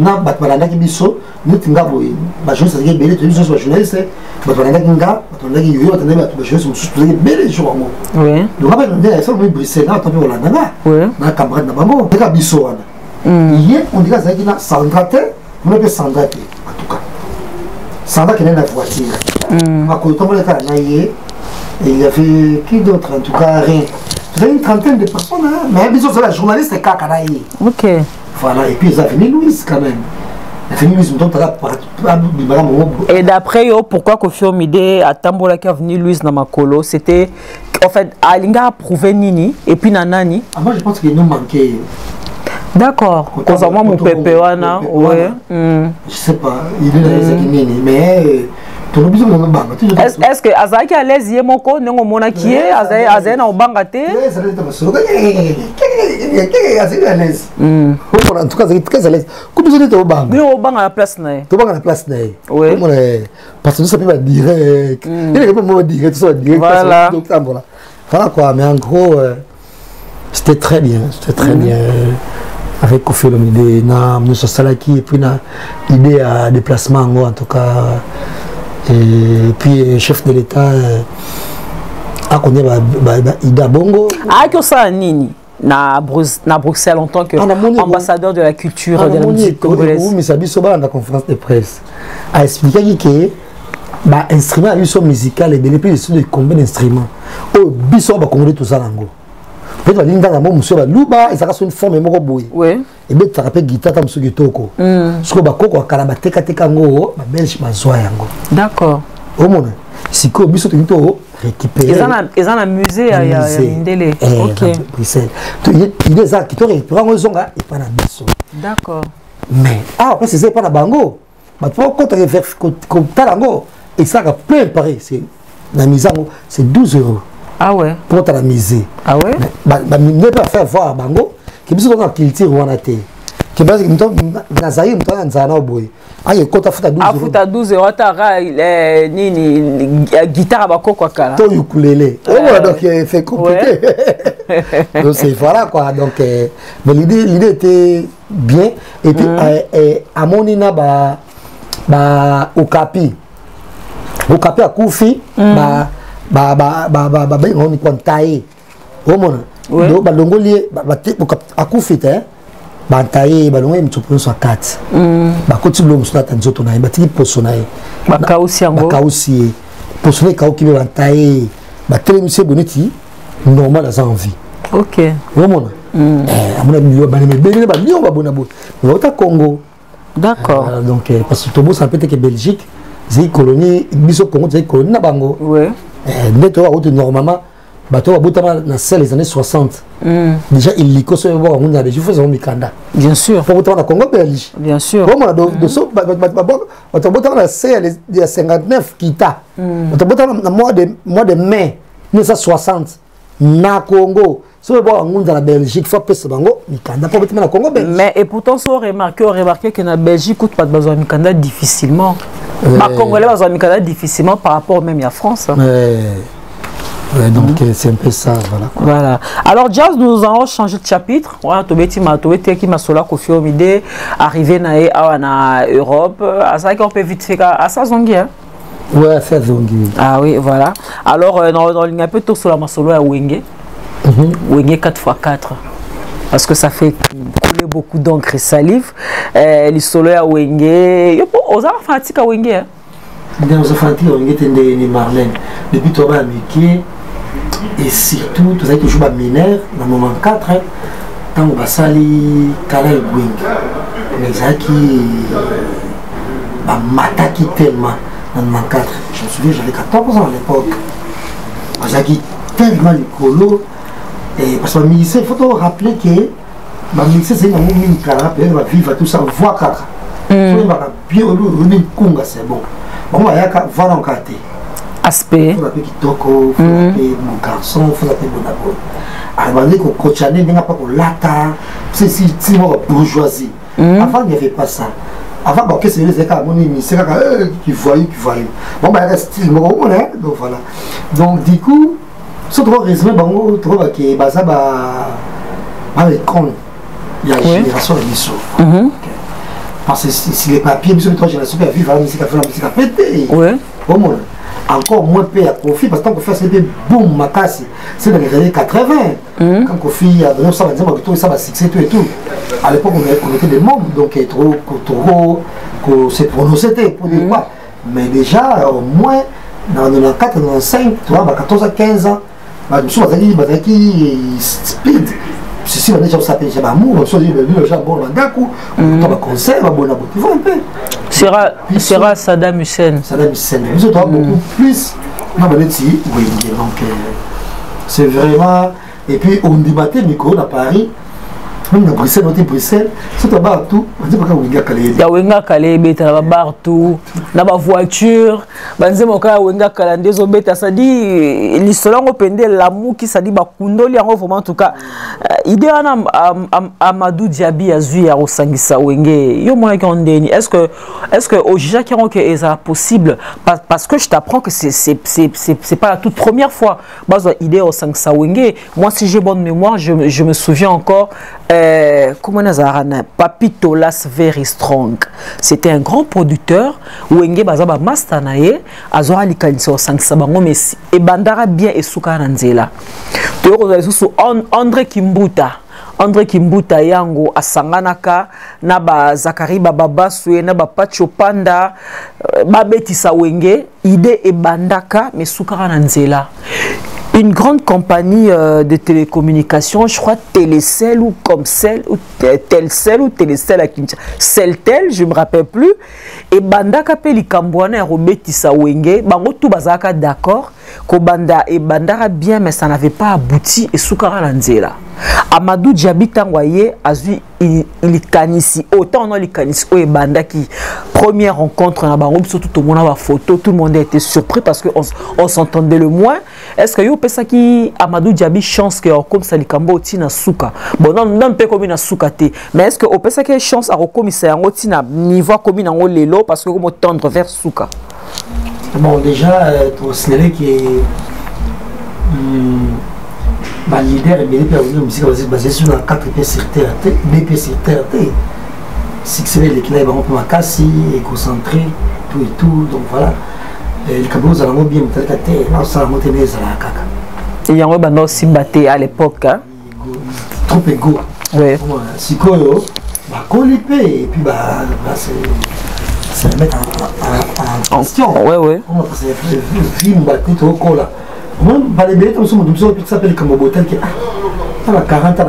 Na batbalanda kibiso nitinga boyi ba journaliste qui belé tu dis sur journaliste batbalanda kinga batbalanda ki yo atende ba journaliste musu tu belé jour moi oui donc ba donné la seule Bruxelles na atende Hollande na oui na camarade na bango ka biso wana hier on dirait ça qui na Sandrate on appelle Sandrate en tout cas Sandra qui est la voiture ma coton le cas na hier et il y avait qui d'autre en tout cas rien vous avez une trentaine de personnes hein mais biso c'est la journaliste kaka na hier OK. Voilà, et puis ils ont fini Louise quand même. Ils ont fini Louise, donc et d'après eux, pourquoi Koffi Olomidé à Tambola qui a venu Louise dans ma colo, c'était en fait Alinga a prouvé Nini et puis Nanani. Ah, moi je pense qu'ils nous manquaient. D'accord, concernant mon pépéwana, ouais. Je sais pas, il est dans les équipements, mais. Est-ce que Azaki a l'aise mon corps, non mon acquis, Azen en bangaté? En tout cas, c'est très à l'aise. Comme vous êtes au banc, à la place n'est. Au banc à la place n'est. Oui, parce que ça peut être direct. Il est comme moi direct, ça direct. Voilà. Voilà quoi, mais en gros, c'était très bien, c'était très bien. Avec Koffi Olomidé, na Moussa Salaki, et puis na idée à déplacement en tout cas. Et puis le chef de l'État a connu Ida Bongo. Ah, que ça, Nini, na Bruxelles en tant qu'ambassadeur de la culture de la musique congolaise. Oui, mais ça a été dans la conférence de presse. A expliqué que l'instrument a eu son musical et bien plus de combien d'instruments. Oh, biso va congolais tout ça en gros. Peut-être que dans la mort, monsieur va louba et ça a une forme et mort bouille. Oui. Et bien, tu as rappelé guitare comme ce que tu as. Ce que tu as fait, c'est que tu as fait un belge. D'accord. Au monde, si tu as récupéré. Ils ont un musée à Yindele. Ok. Ils ont récupéré un zonga et pas un biso. D'accord. Mais, ah, parce que c'est pas un bango. Mais quand tu as fait un bango, et ça a plein de paris. C'est 12 €. Ah ouais. Pour ta misée. Ah ouais. Bah ne pas faire voir bango qui besoin de culture wanaté. Qui base que donc Nazaïm toi nzana boy. Ah il compte à foutre 12 €. À foutre 12 € atara nini guitare bako kwa kala. To ukulele. Oh donc c'est compliqué. Donc c'est voilà quoi donc mais l'idée était bien et puis à Monina bah Okapi à Koffi bah on est taillé au monde donc balongolier à coup fait hein bantaillé balongolier tu prends son carte bah quand tu l'ouvres sur la tête on a bah tu peux sonner bah caoussi pour sonner caou qui veut bantaillé bah télé monsieur Bonetti normal à sa envie ok au monde à mon avis on va bonabou on va au Congo d'accord donc parce que Togo ça peut être que Belgique c'est colonie biso Congo c'est colonie na bango ouais. Normalement, dans les années 60, déjà il y a des gens qui bien sûr. Pour autant, Congo belge. Bien sûr. Comme on a de 59 qui t'a. Mois de mai 1960, na Congo. Si on dans la Belgique, faut que la Congo belge. Mais et pourtant, si on remarque que la Belgique coûte pas de besoin de Mikanda difficilement. Les Congolais ont mis Canada difficilement par rapport même à la France. Hein. Ouais, donc c'est un peu ça, voilà. Voilà. Alors Jazz, nous avons changé de chapitre. Voilà, Koffi Olomidé, arrivé en Europe. À ça qu'on peut vite faire à ça zongi. Ouais, c'est zongi. Ah oui, voilà. Alors dans le peu tout sur la masolo à Wengé. Wengé 4×4. Parce que ça fait couler beaucoup d'encre et salive. Le soleil à Wengé. Yo, on a fait un petit à Wengé. Depuis que tu as Mickey, et surtout, tu as toujours mineur, dans le moment 4, quand on va sali, Kalai Wing. Mais il y a qui m'attaqué tellement dans le moment 4. Je me souviens, j'avais 14 ans à l'époque. Il y a qui tellement le colo. Parce que le ministère, il faut te rappeler que le ministère, c'est un moment où il va vivre tout ça, on voit Kaka. Il va bien au loup, on est Kunga, c'est bon. On va y avoir un quartier. Aspect. Faut appeler Kitoko, faut appeler mon garçon, faut appeler mon abonné. Alors, il faut cochaner, il n'y a pas de lata, c'est une bourgeoisie. Avant, il n'y avait pas ça. Avant, bon, qu'est-ce que les écarts, mon ami, c'est là qui voyait. Bon, ben, reste, il bon, hein, donc voilà. Donc, du coup, ce trop résumé, bon, trop, que, bah, ça, bah, l'école, il y a une génération de mission. Parce que si les papiers, monsieur, les trois générations, qui a vu, voilà, la musique a pété. Ouais. Au moins. Encore moins payé à Koffi, parce que tant qu'on fait des boum, ma casse, c'est dans les années 80. Quand Koffi a donné ça, ça va succès, tout et tout. À l'époque, on était des membres, donc il y a trop, c'est pour nous, c'était pour dire quoi. Mais déjà, au moins, dans 94, 95, tu vois, 14 à 15 ans, je me suis dit, speed. Si on est sur sa pêche, on se dit, le jambon, on va conserver, on va un peu. Sera Saddam Hussein. Saddam Hussein, nous autres, beaucoup plus. Non, mais si, oui, donc c'est vraiment. Et puis, on débattait, Nico, à Paris, même à Bruxelles, on était Bruxelles, c'est un bar tout. On dit pourquoi Wenga Kalé. Il y a Wenga Kalé, il y a un bar tout, il y a une voiture, il y a Wenga Kalé, ça dit, l'histoire, on pendait l'amour qui s'est dit, il y a vraiment en tout cas. Il y a Amadou Diabité, il y a Osangisa Wenge. Est-ce que aux gens qui ont que c'est possible, parce que je t'apprends que c'est pas la toute première fois. Il y a Osangisa Wenge. Moi, si j'ai bonne mémoire, je me souviens encore. Comment on a Papito Las Very Strong. C'était un grand producteur. Wenge bazaba mastanae azoa likanisa Osangisa bango Messi. Et bandara bien et souka nanzela. Toi, on a les sous André Kimbuta. André Kimbuta yango asanganaka na ba Zakari bababa suye na ba Pacho Panda babetisa Wenge ide ebandaka mais sukara na nzela. Une grande compagnie de télécommunications, je crois Telcel ou Comcel ou Telcel ou Telcel à Kinshasa, Celtel, je me rappelle plus. Et bandaka pe likambwana robetisa Wenge, bango tout bazaka d'accord. Kobanda et bandara bien mais ça n'avait pas abouti et soukara lanzela. Amadou Diabité envoyé azui il kanisi autant on a les kanisi et banda qui première rencontre na bango surtout tout le monde a photo, tout le monde a été surpris parce que on s'entendait le moins. Est-ce que yo pesa ki Amadou Diabité chance que comme ça likambo ti na souka. Bon non pe comme na souka té. Mais est-ce que o pesa ki chance à rekomisa yango ti na niveau comme na lelo parce que comme tendre vers souka. Bon, déjà, pour signaler que ma leader est bien perdu, mais c'est basé sur la 4P sur TRT, BP sur TRT. Si c'est l'équilibre, on peut m'acasser, et concentrer, tout et tout, donc voilà. Le cabot, ça l'a bien monté, ça l'a monté, ça l'a caca. Et il y a un bandon aussi batté à l'époque. Trop égo. Oui. Si quoi, bah, qu'on l'épée, et puis bah, c'est. Ça va mettre en question. Ouais, ouais. On va passer les films, on va tout au col là. Moi, par les billets, on se montre tout ça, puis comme au hôtel qui a 40 ans,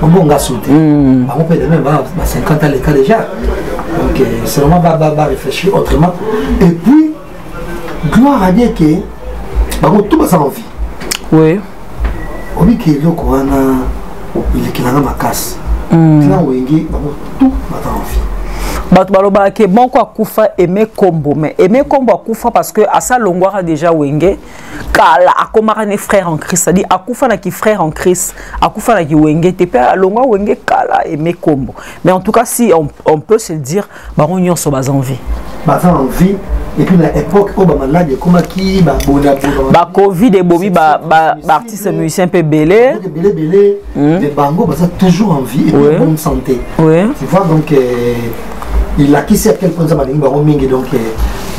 on va sauter. On peut même avoir 50 ans les cas déjà. Donc, c'est vraiment va réfléchir autrement. Et puis, gloire à Dieu que tout passe en vie. Oui. On dit qu'il y a ma casse. Tout passe en vie. Baloba ke bon quoi kufa aimé combo mais aimé combo kufa parce que à ça longwara déjà Wenge kala akomara ne frère en Christ ça dit akufa na ki frère en Christ akufa na ki Wenge te pe longwa Wenge kala aimé combo mais en tout cas si on peut se dire baron nyon so bazanvi baza en vie et puis à l'époque où malade comment qui ba Covid et bomi ba artiste musicien peu belé des bango baza toujours en vie et en bonne santé. Tu vois donc il a qui sait à quel point ça m'a dit donc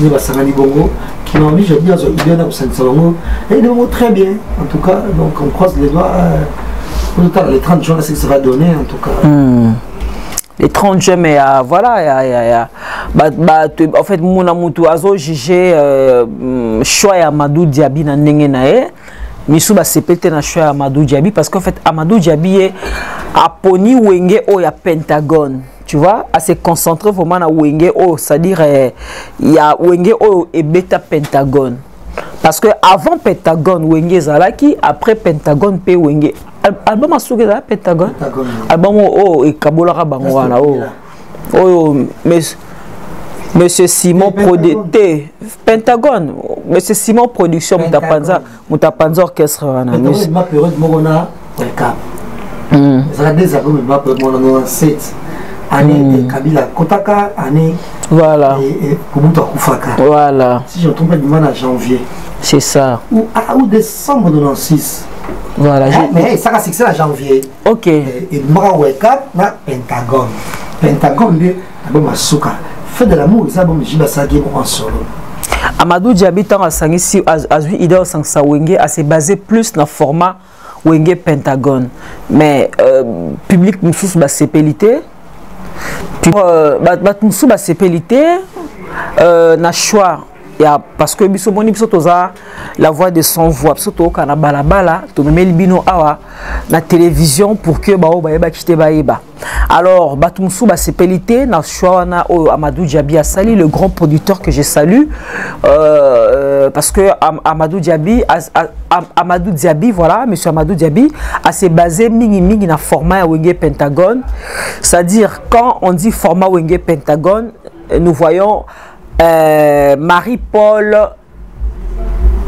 il va s'arrêter Bongo qui m'a dit je dis à ce idée là au Saint-Salomon et nous très bien en tout cas donc on croise les doigts les 30 jours c'est que ça va donner en tout cas. Les 30 juin, mais voilà, en fait, mon amoutou azo jugé choix Amadou Diaby na n'engenae, mais sous c'est peut-être un choix Amadou Diaby parce qu'en fait Amadou Diaby est à Pony Wengé au ya Pentagone, tu vois, à se concentrer vraiment na Wengé au, c'est-à-dire il y a Wengé au et bêta Pentagone. Parce que avant Pentagone, Wengé Zalaki, après Pentagone, P Wengé. Album à souguer là, Pentagone. Album oh et Kabola Rabangwana oh. Oh Monsieur Simon Prodité Pentagone. Monsieur Simon Production Mutapanza Mutapanza Orchestre Rana. Mais c'est ma période Morona. Ça a des albums ma période Morona 7. Année Kabila Kotaka année. Voilà. Et Kobuta Koufaka. Voilà. Si je me trompe du mois à janvier. C'est ça. Ou décembre 96. Voilà, mais ça va succès en janvier. OK. Et moi na Pentagone. Pentagone le album Asuka. Fait de l'amour, ça bon Jiba Sagi en solo. Amadou Diaby tant à Sangi si azui idéal sans sa Wengé à se baser plus dans format Wengé Pentagone. Mais public moussous ba sépélité. Puis ba moussous ba sépélité na choix parce que biso moni biso toza la voix de son voix biso to kana bala bala to mel bino awa na télévision pour que ba o ba yeba kité ba yeba alors batumsu ba sepelité na choana o Amadou Diaby a sali le grand producteur que je salue parce que Amadou Diaby voilà monsieur Amadou Diaby a se basé mingi mingi na format Wengé Pentagone c'est-à-dire quand on dit format Wengé Pentagone nous voyons Marie Paul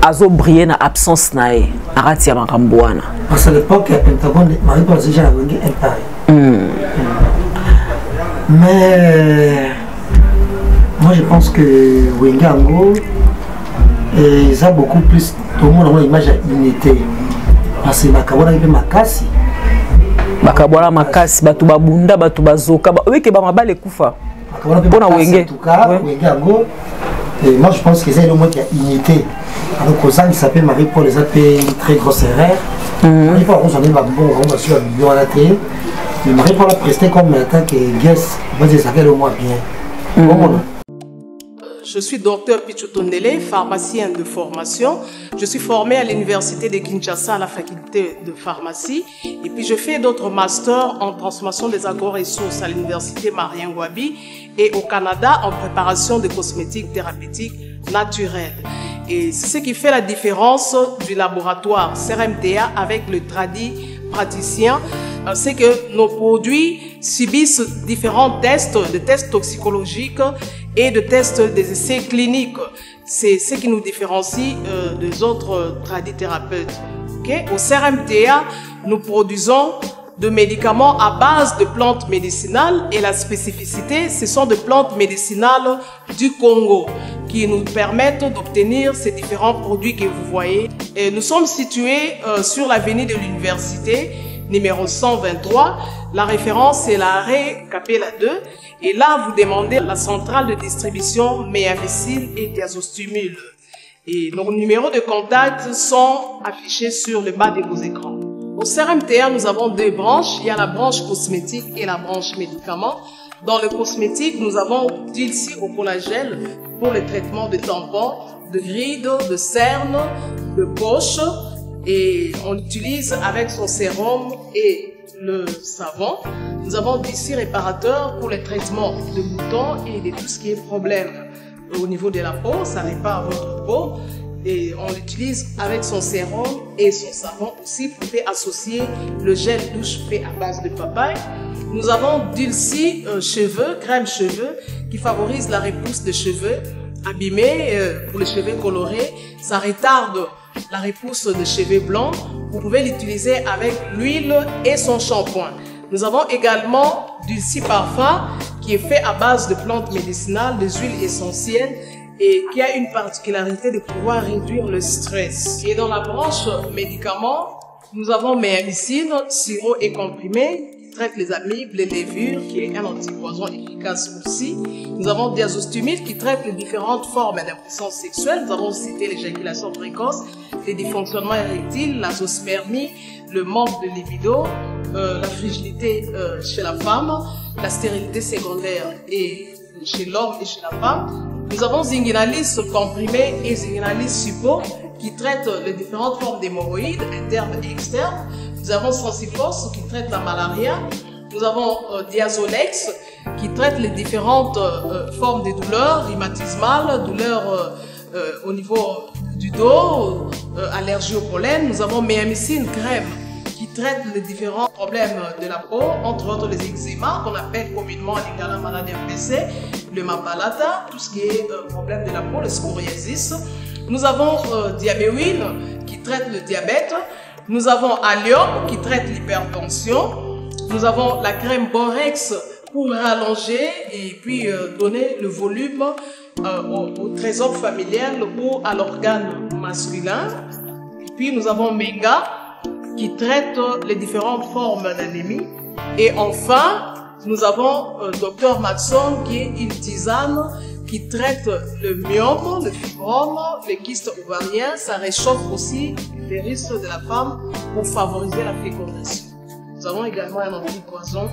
azo brillé na absence nae arati ya makambwana parce que l'époque Pentagone Marie Paul déjà la Wengé elle mais moi je pense que Wengé Ango ils a beaucoup plus tout le monde a une image à unité parce que Makabwana il est makasi Makabwana makasi batu babunda batu bazoka oui que ba mabale kufa. En tout cas, moi je pense que c'est le mot qui a unité. Alors qu'aux gens qui s'appellent Marie Paul, les appellent une très grosse erreur. Marie Paul, on s'en est bon, on va sur la bibliothèque. Mais Marie Paul a presté comme un attaque et yes, moi je savais le mot bien. Je suis docteur Pichotondele, pharmacien de formation. Je suis formé à l'université de Kinshasa à la faculté de pharmacie. Et puis je fais d'autres masters en transformation des agro-ressources à l'université Marien Gouabi et au Canada en préparation de cosmétiques thérapeutiques naturelles. Et c'est ce qui fait la différence du laboratoire CRMTA avec le tradi praticien, c'est que nos produits subissent différents tests, des tests toxicologiques et de tests des essais cliniques. C'est ce qui nous différencie des autres tradithérapeutes. Okay? Au CRMTA, nous produisons de médicaments à base de plantes médicinales et la spécificité, ce sont des plantes médicinales du Congo qui nous permettent d'obtenir ces différents produits que vous voyez. Et nous sommes situés sur l'avenue de l'université numéro 123. La référence est l'arrêt Capella 2. Et là, vous demandez la centrale de distribution Méavicine et Diazostimule. Et nos numéros de contact sont affichés sur le bas de vos écrans. Au CRMTA, nous avons deux branches. Il y a la branche cosmétique et la branche médicaments. Dans le cosmétique, nous avons Dilsi au collagène pour le traitement de tampons, de rides, de cernes, de poches. Et on l'utilise avec son sérum et le savon. Nous avons Dilsi réparateur pour le traitement de boutons et de tout ce qui est problème au niveau de la peau. Ça répare votre peau. Et on l'utilise avec son sérum et son savon aussi. Vous pouvez associer le gel douche fait à base de papaye. Nous avons Dilsi cheveux, crème cheveux, qui favorise la repousse des cheveux abîmés pour les cheveux colorés. Ça retarde la repousse des cheveux blancs. Vous pouvez l'utiliser avec l'huile et son shampoing. Nous avons également Dilsi parfum, qui qui est fait à base de plantes médicinales, des huiles essentielles et qui a une particularité de pouvoir réduire le stress. Et dans la branche médicaments, nous avons Méamicine, sirop et comprimé, qui traite les amibes, les levures, qui est un antipoison efficace aussi. Nous avons Diazostimide, qui traite les différentes formes d'impuissance sexuelle. Nous avons cité l'éjaculation précoce, les dysfonctionnements érectiles, la zoospermie, le manque de libido, la fragilité chez la femme, la stérilité secondaire et chez l'homme et chez la femme. Nous avons Zinginalis comprimé et Zinginalis suppo qui traite les différentes formes d'hémorroïdes internes et externes. Nous avons Sensiforce qui traite la malaria. Nous avons Diazolex qui traite les différentes formes de douleurs rhumatismales, douleurs au niveau du dos, allergie au pollen. Nous avons Méamicine crème qui traite les différents problèmes de la peau, entre autres les eczémas qu'on appelle communément la maladie MPC, le Mabalata, tout ce qui est problème de la peau, le scoriasis. Nous avons Diabéwine qui traite le diabète. Nous avons Allium qui traite l'hypertension. Nous avons la crème Borex pour rallonger et puis donner le volume au trésor familial ou à l'organe masculin. Et puis nous avons Menga qui traite les différentes formes d'anémie. Et enfin, nous avons Dr Maxon qui est une tisane qui traite le myome, le fibrome, les kystes ovariens. Ça réchauffe aussi les risques de la femme pour favoriser la fécondation. Nous avons également un antipoison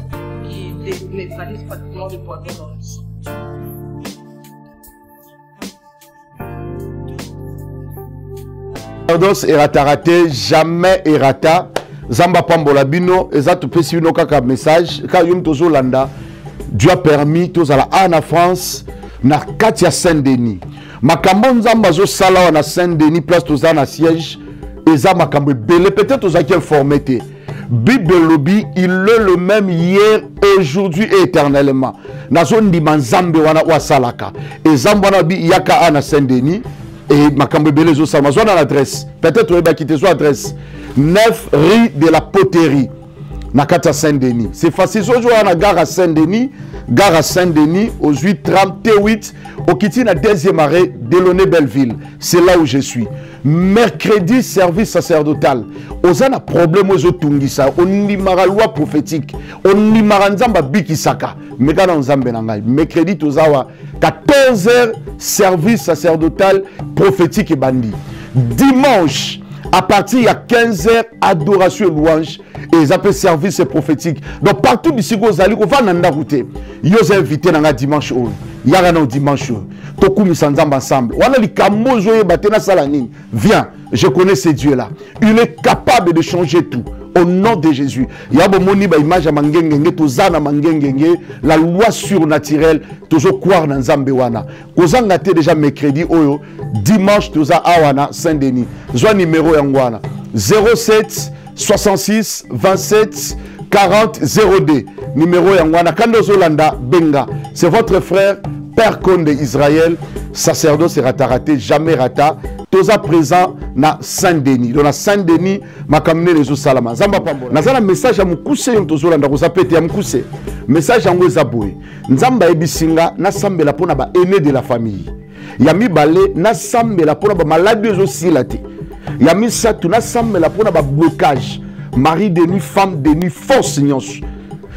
qui neutralise pratiquement le poids de l'homme. Tendance errata raté, jamais errata. Zamba pambola bino, et ça te fait une autre message. Car yum tozo landa, Dieu a permis toza la ana France, na katia Saint-Denis. Makambon zamba zo sala na Saint-Denis place toza na siège, et ça makambo belé peut-être toza qui informé. Bible lobby, il est le même hier, aujourd'hui et éternellement. Na zone di manzambe wana wa salaka. Et zamba na bi yaka ana Saint-Denis. Et ma cambébele Zosama, soit dans l'adresse. Peut-être on va quitter soit adresse. 9 rue de la Poterie. Nakata Saint-Denis. C'est facile. Si on joue à la gare à Saint-Denis, aux 8h38, au Kittina 2e arrêt, Delaunay-Belleville. C'est là où je suis. Mercredi, service sacerdotal. On a un problème aux Otungisa. On y mara loi prophétique. On y mara nzamba bikisaka. Mais quand on zambe nangai, mercredi, tozawa 14h, service sacerdotal, prophétique et bandit. Dimanche, à partir de 15h, adoration et louange. Et ils appellent service prophétique. Donc partout d'ici, vous allez, on va dans la route. Ils ont invité dans la dimanche. Il y a un dimanche. Tokumi Sanzamba ensemble. Voilà les Kamozo et Batena Salani. Viens, je connais ces dieux-là. Il est capable de changer tout. Au nom de Jésus. Il y a une image à Mangengenge, Tozana Mangengenge, la loi surnaturelle, toujours croire dans Zambewana. Kozanga te déjà mercredi, Oyo, dimanche, Toza Awana, Saint-Denis. Zoa numéro Yangwana. 07 66 27 40 02. Numéro Yangwana. Kando Zolanda, Benga. C'est votre frère, Père Konde Israël, sacerdoce et rataraté, jamais rata. Toza présent na Saint-Denis. Donc na Saint-Denis, ma kamine les salama. Zamba pambola. Nazala message à mukuse yon tozo landa koza pete ya mukuse. Message à mwe zaboe. Nzamba ebisinga na sambe la pona ba aîné de la famille. Yami balé na sambe la pona ba malade zo silate. Yami satu na sambe la pona ba blocage. Mari de nuit, femme de nuit, force nyonsu.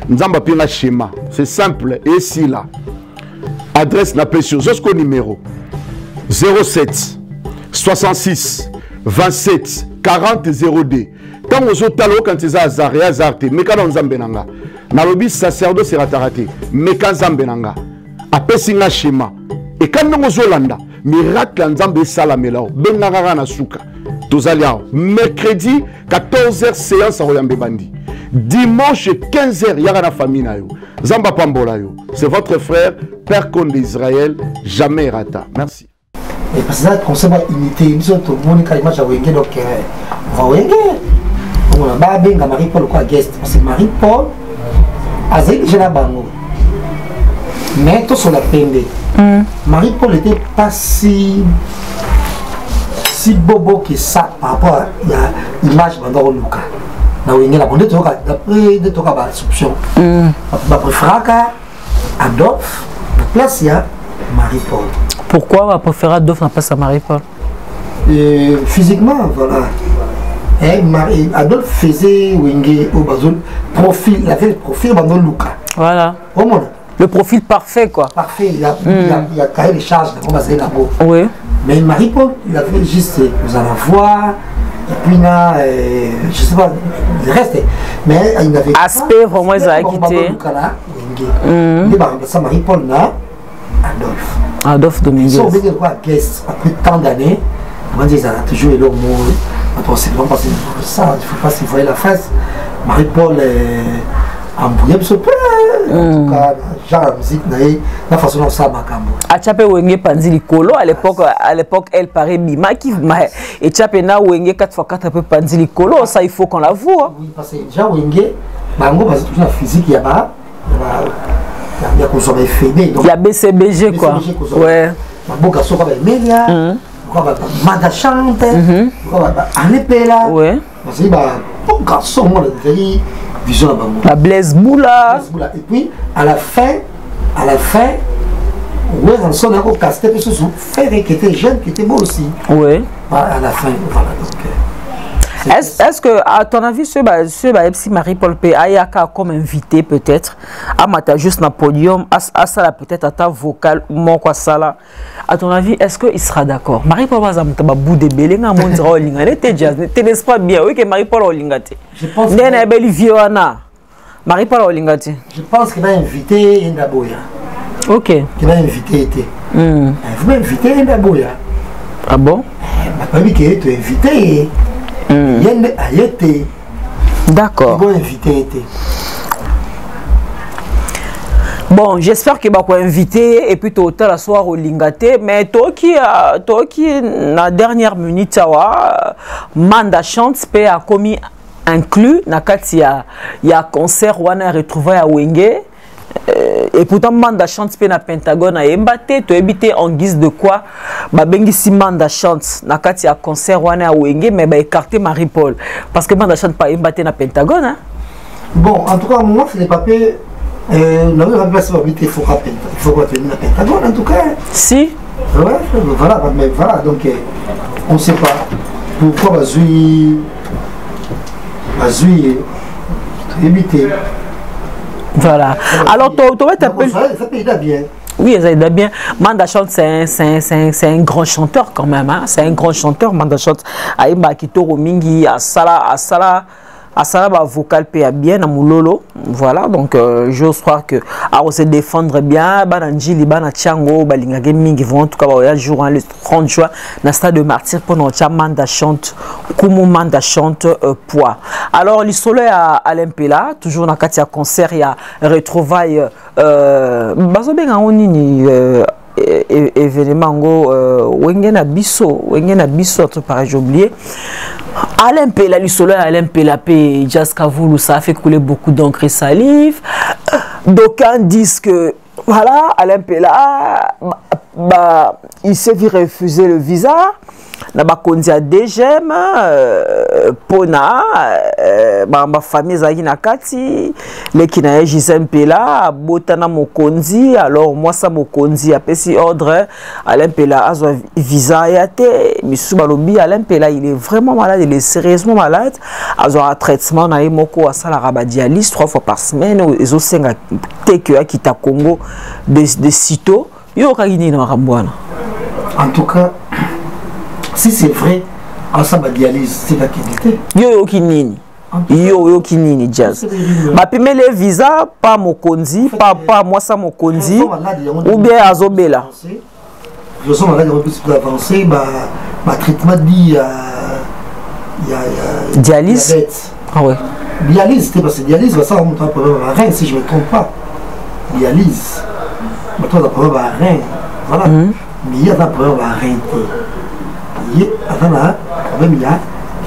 Nzamba pe na schéma. C'est simple et si là. Adresse na précieuse. Jusqu'au numéro 07 66 27 40 02. Tant aux autres quand ils ont zaré, azarté, mais quand on zambenanga, nalobi sacerdoce sera taraté, mais quand zambenanga, après singa schéma, et quand nous aux Hollanda, miracle en zambe salamela, benagara na souka, tozaliao, mercredi 14h séance à Royambe Bandi, dimanche 15h yara na famille na yo, zamba pambola yo, c'est votre frère, Père Konde Israël, jamais rata. Merci. Et parce que ça, on va imiter une sorte de monde qui a l'image à Wengé, donc on va Wengé. On va à Marie Paul ou à guest. Parce que Marie Paul, elle est déjà bango. Mais tout sur la peine. Marie Paul n'était pas si bobo que ça par rapport à l'image de Lucas. Dans Wengé, la bonne, d'après, il y a des options. Après, Fraka, Adolphe, la place, il y a Marie Paul. Pourquoi on va préférer Adolphe en place à Marie Paul? Physiquement, voilà. Hein, Adolphe faisait Wengé au Bazoul, profil, il avait le profil dans Luca. Voilà. Au monde. Le profil parfait, quoi. Parfait, il a carré les charges, on va se dire. Oui. Mais Marie-Paul, il avait juste, vous allez voir, et puis là, je sais pas, le reste, mais il n'avait pas. Aspect, vraiment, ils avaient quitté. Il va remplacer Marie-Paul là, Adolphe. Adolphe Domingue. Si on veut dire quoi, guest, après tant d'années, on va dire, ils ont toujours été au monde. Attends, c'est vraiment parce que ça, il faut pas s'y voir la face. Marie-Paul est embrouillée, se plaît. En tout cas, genre la musique, la façon dont ça m'a cambo. A Chape Wengé Pandili Kolo, à l'époque, elle paraît Bimaki, et Chape na Wengé 4x4 un peu Pandili Kolo, ça il faut qu'on la voit. Oui, parce que déjà Wengé, Bango, parce que toute la physique, il y a pas. Il y a qu'on soit efféné. Il y a BCBG, quoi. Ouais. Bango, Gasso, va être Mélia, Manda Chante, Alain Pela. Ouais. Parce que, bon, Gasso, moi, le pays. La Blaise Bula. Et puis, à la fin, ouais, on s'en a casté parce que son frère qui était jeune, qui était beau aussi. Oui. À la fin, voilà. Donc, est-ce que, à ton avis, ce Marie-Paul P. Ayaka comme invité peut-être, à Mata juste Napoléon, à Sala peut-être, à ta vocale, mon quoi Sala. À ton avis, est-ce qu'il sera d'accord? Marie-Paul va s'amener à bout de Belenga, on dira Olingate, t'es l'espoir bien, oui, que Marie-Paul Olingate. Je pense que va inviter Ndaboya. Ok. Qui va inviter été. Vous m'invitez Ndaboya. Ah bon? Ma famille qui est invitée. D'accord. Vous invitez été. Bon, j'espère que vous avez invité et puis tout la soirée au Lingate. Mais toi qui la dernière minute, Manda Chante a commis inclus dans le concert où on a retrouvé à Wengé. Et pourtant, Manda Chante dans le Pentagone a ébatté. Tu as habité en guise de quoi? Si Manda Chante dans le concert où on a à Wengé, mais écarté Marie Paul. Parce que Manda Chante n'a pas ébatté dans le Pentagone. Hein? Bon, en tout cas, moi, c'est les papiers. Non, il faut retenir la Pentagone en tout cas. Si. Ouais, voilà, mais voilà, donc on ne sait pas pourquoi Bazui est limité. Voilà. Alors, tu vas t'appeler. Ça paye bien. Oui, ça aide bien. Manda Chante, c'est un grand chanteur quand même. Hein? C'est un grand chanteur, Manda Chante. Aïba Kitoro Mingi, Asala. Asala va vocal PA bien na mulolo, voilà, donc j'ose croire que à se défendre bien bananjili bana chango balingage mingi vont en tout cas voyage jour le 30 juin na stade de martyr pour notre Manda Chante comme Manda Chante poids. Alors le soleil à Alain Pela toujours na katia concert ya retrouvaille bazobenga onini événement ngo Wengé na biso tout pareil j'ai oublié. Alain Pela, le soleil Alain Pela, Jaskavoulou, ça a fait couler beaucoup d'encre et salive. D'aucuns disent que, voilà, Alain Pela, il s'est vu refuser le visa. Nabakondia DGM, Pona, ma famille Zaginakati, les Kinaye Gisem Pela, Botana Mokondi, alors moi ça Mokondi, Apesi Ordre, Alain Pela, Azo Visa Yate, Missou Balobi, Alain Pela, il est vraiment malade, il est sérieusement malade, Azo a traitement, Nae Moko, Asa la rabadialiste, 3 fois par semaine, Ezo Senga, Tekea, Kita Congo, de sitôt, Yo Kagini no Rambouana. En tout cas, si c'est vrai, on s'en va dialyse, c'est la qualité. Yo kinini jazz. Ma pime les visas, pas Mokondi, pas moi ça Mokondi, ou bien Azobela. Je sens malade, on peut se avancer, ma traitement dit dialyse. Ah ouais. Dialyse, c'était parce que dialyse, ça remonte un problème à Rennes, si je ne me trompe pas. Dialyse. Maintenant, on a un problème à Rennes. Voilà. Mais il y a un problème à Rennes. Avant là, quand même, il y a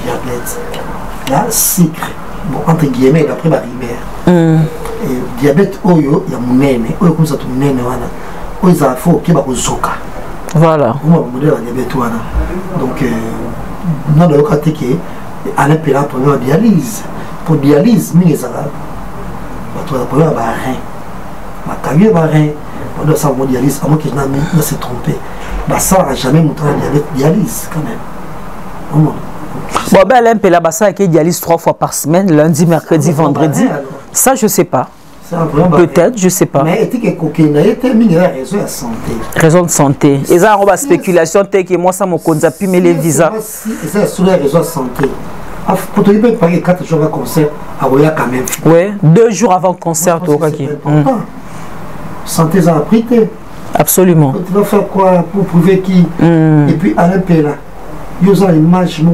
diabète, il y a sucre, bon, entre guillemets, d'après ma rivière. Et diabète, oyo, il y a mon nene, oyo, comme ça, tout mon nene, voilà. Oyo, il y a un faux qui va au soka. Voilà. Moi, mon modèle, diabète, voilà. Donc, non, le côté qui est, à l'appelant, première dialyse. Pour dialyse, mais les arabes, on a un problème à Bahreïn. ma carrière barrée, on doit savoir dialyse, à moins que je ne s'est trompé. Bah ça n'a jamais montré un dialyse quand même. Bon, ben Alain Pela Bassa qui dialyse 3 fois par semaine, lundi, mercredi, vendredi. Ça, je ne sais pas. Peut-être, je ne sais pas. Mais il y a des raisons de santé. Raison de santé. Et ça, on va spéculation, que moi, ça me conduit à pimer les visas. Et ça, sur les raisons de santé. Quand tu peux parler 4 jours avant le concert, à Roya quand même. Oui, 2 jours avant le concert, tu auras qui. Santé, ça a pris. Absolument. Tu vas faire quoi pour prouver qui? Et puis, Alain Pela, il y a une image de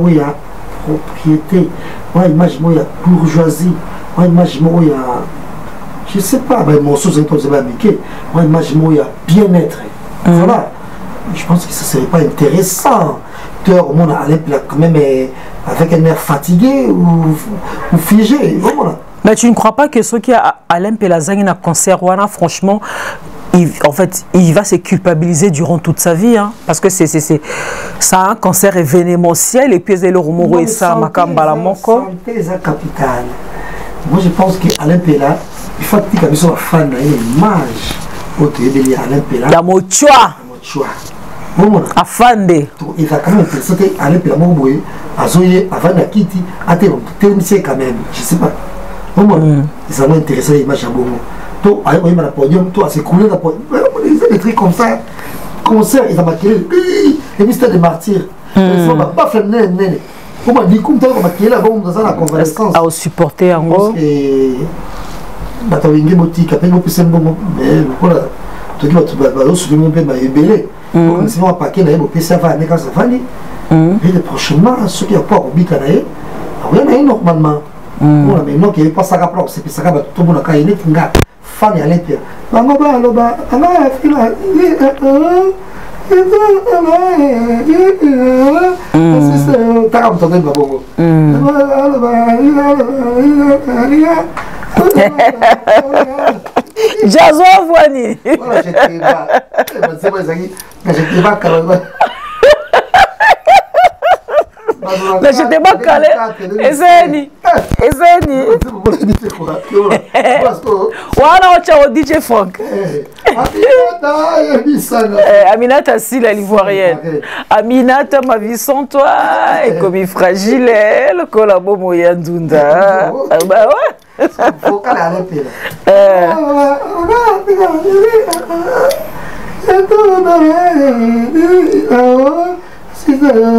propriété, une image de bourgeoisie, une image de. Je ne sais pas, mais mon sous est améliqué. Moi, il y a bien-être. Voilà. Je pense que ce ne serait pas intéressant. Tu vois, au moins, on allait quand même avec un air fatigué ou figé. Voilà. Mais tu ne crois pas que ceux qui ont Alain Pela dans un concert, franchement, en fait, il va se culpabiliser durant toute sa vie. Hein, parce que ça a un concert événementiel et puis il y a le rumour et ça, Makamba la Moko. Santé, c'est capital. Moi, je pense qu'Alain Pela, il faut que tu aies un fan de l'image au télé de Alain Pela. Il y a mon choix. A fan de. Il va quand même penser qu'Alain Pela Mouboé, Azoye, Avana Kiti, Athènes, Thémissé quand même. Je ne sais pas. Ils ont intéressé l'image à Bongo. Toi, à la podium, toi, c'est coulé la podium. Ils ont des trucs comme ça. Concert, ils ont maquillé. Les mystères des martyrs. Ils ne sont pas fait néné. Comment dit qu'on doit maquiller la bombe dans la convalescence? À supporter en gros. Batawingi boutique après vous puissiez bon mais voilà tu dis tu vas au souvenir ben ma ebelé donc c'est pas paquet là vous puissiez faire avec ça fani et prochainement ce qui a pas au bikanaé rien n'est normalement voilà mais non qui pas ça rapport c'est ça va tout bon quand il est nga fan à l'intérieur bango ba lo ba ana fila c'est ça tu entends bongo Jason Voini. Voilà, j'étais là. C'est moi, Zaghi. J'étais pas calé. J'étais pas calé. Ezeni. Ezeni. Voilà, on t'a dit DJ Franck. Aminata, si la l'ivoirienne. Aminata, ma vie sans toi est comme fragile. Le collabo moyen d'Unda. Bah ouais. Il faut qu'elle arrête.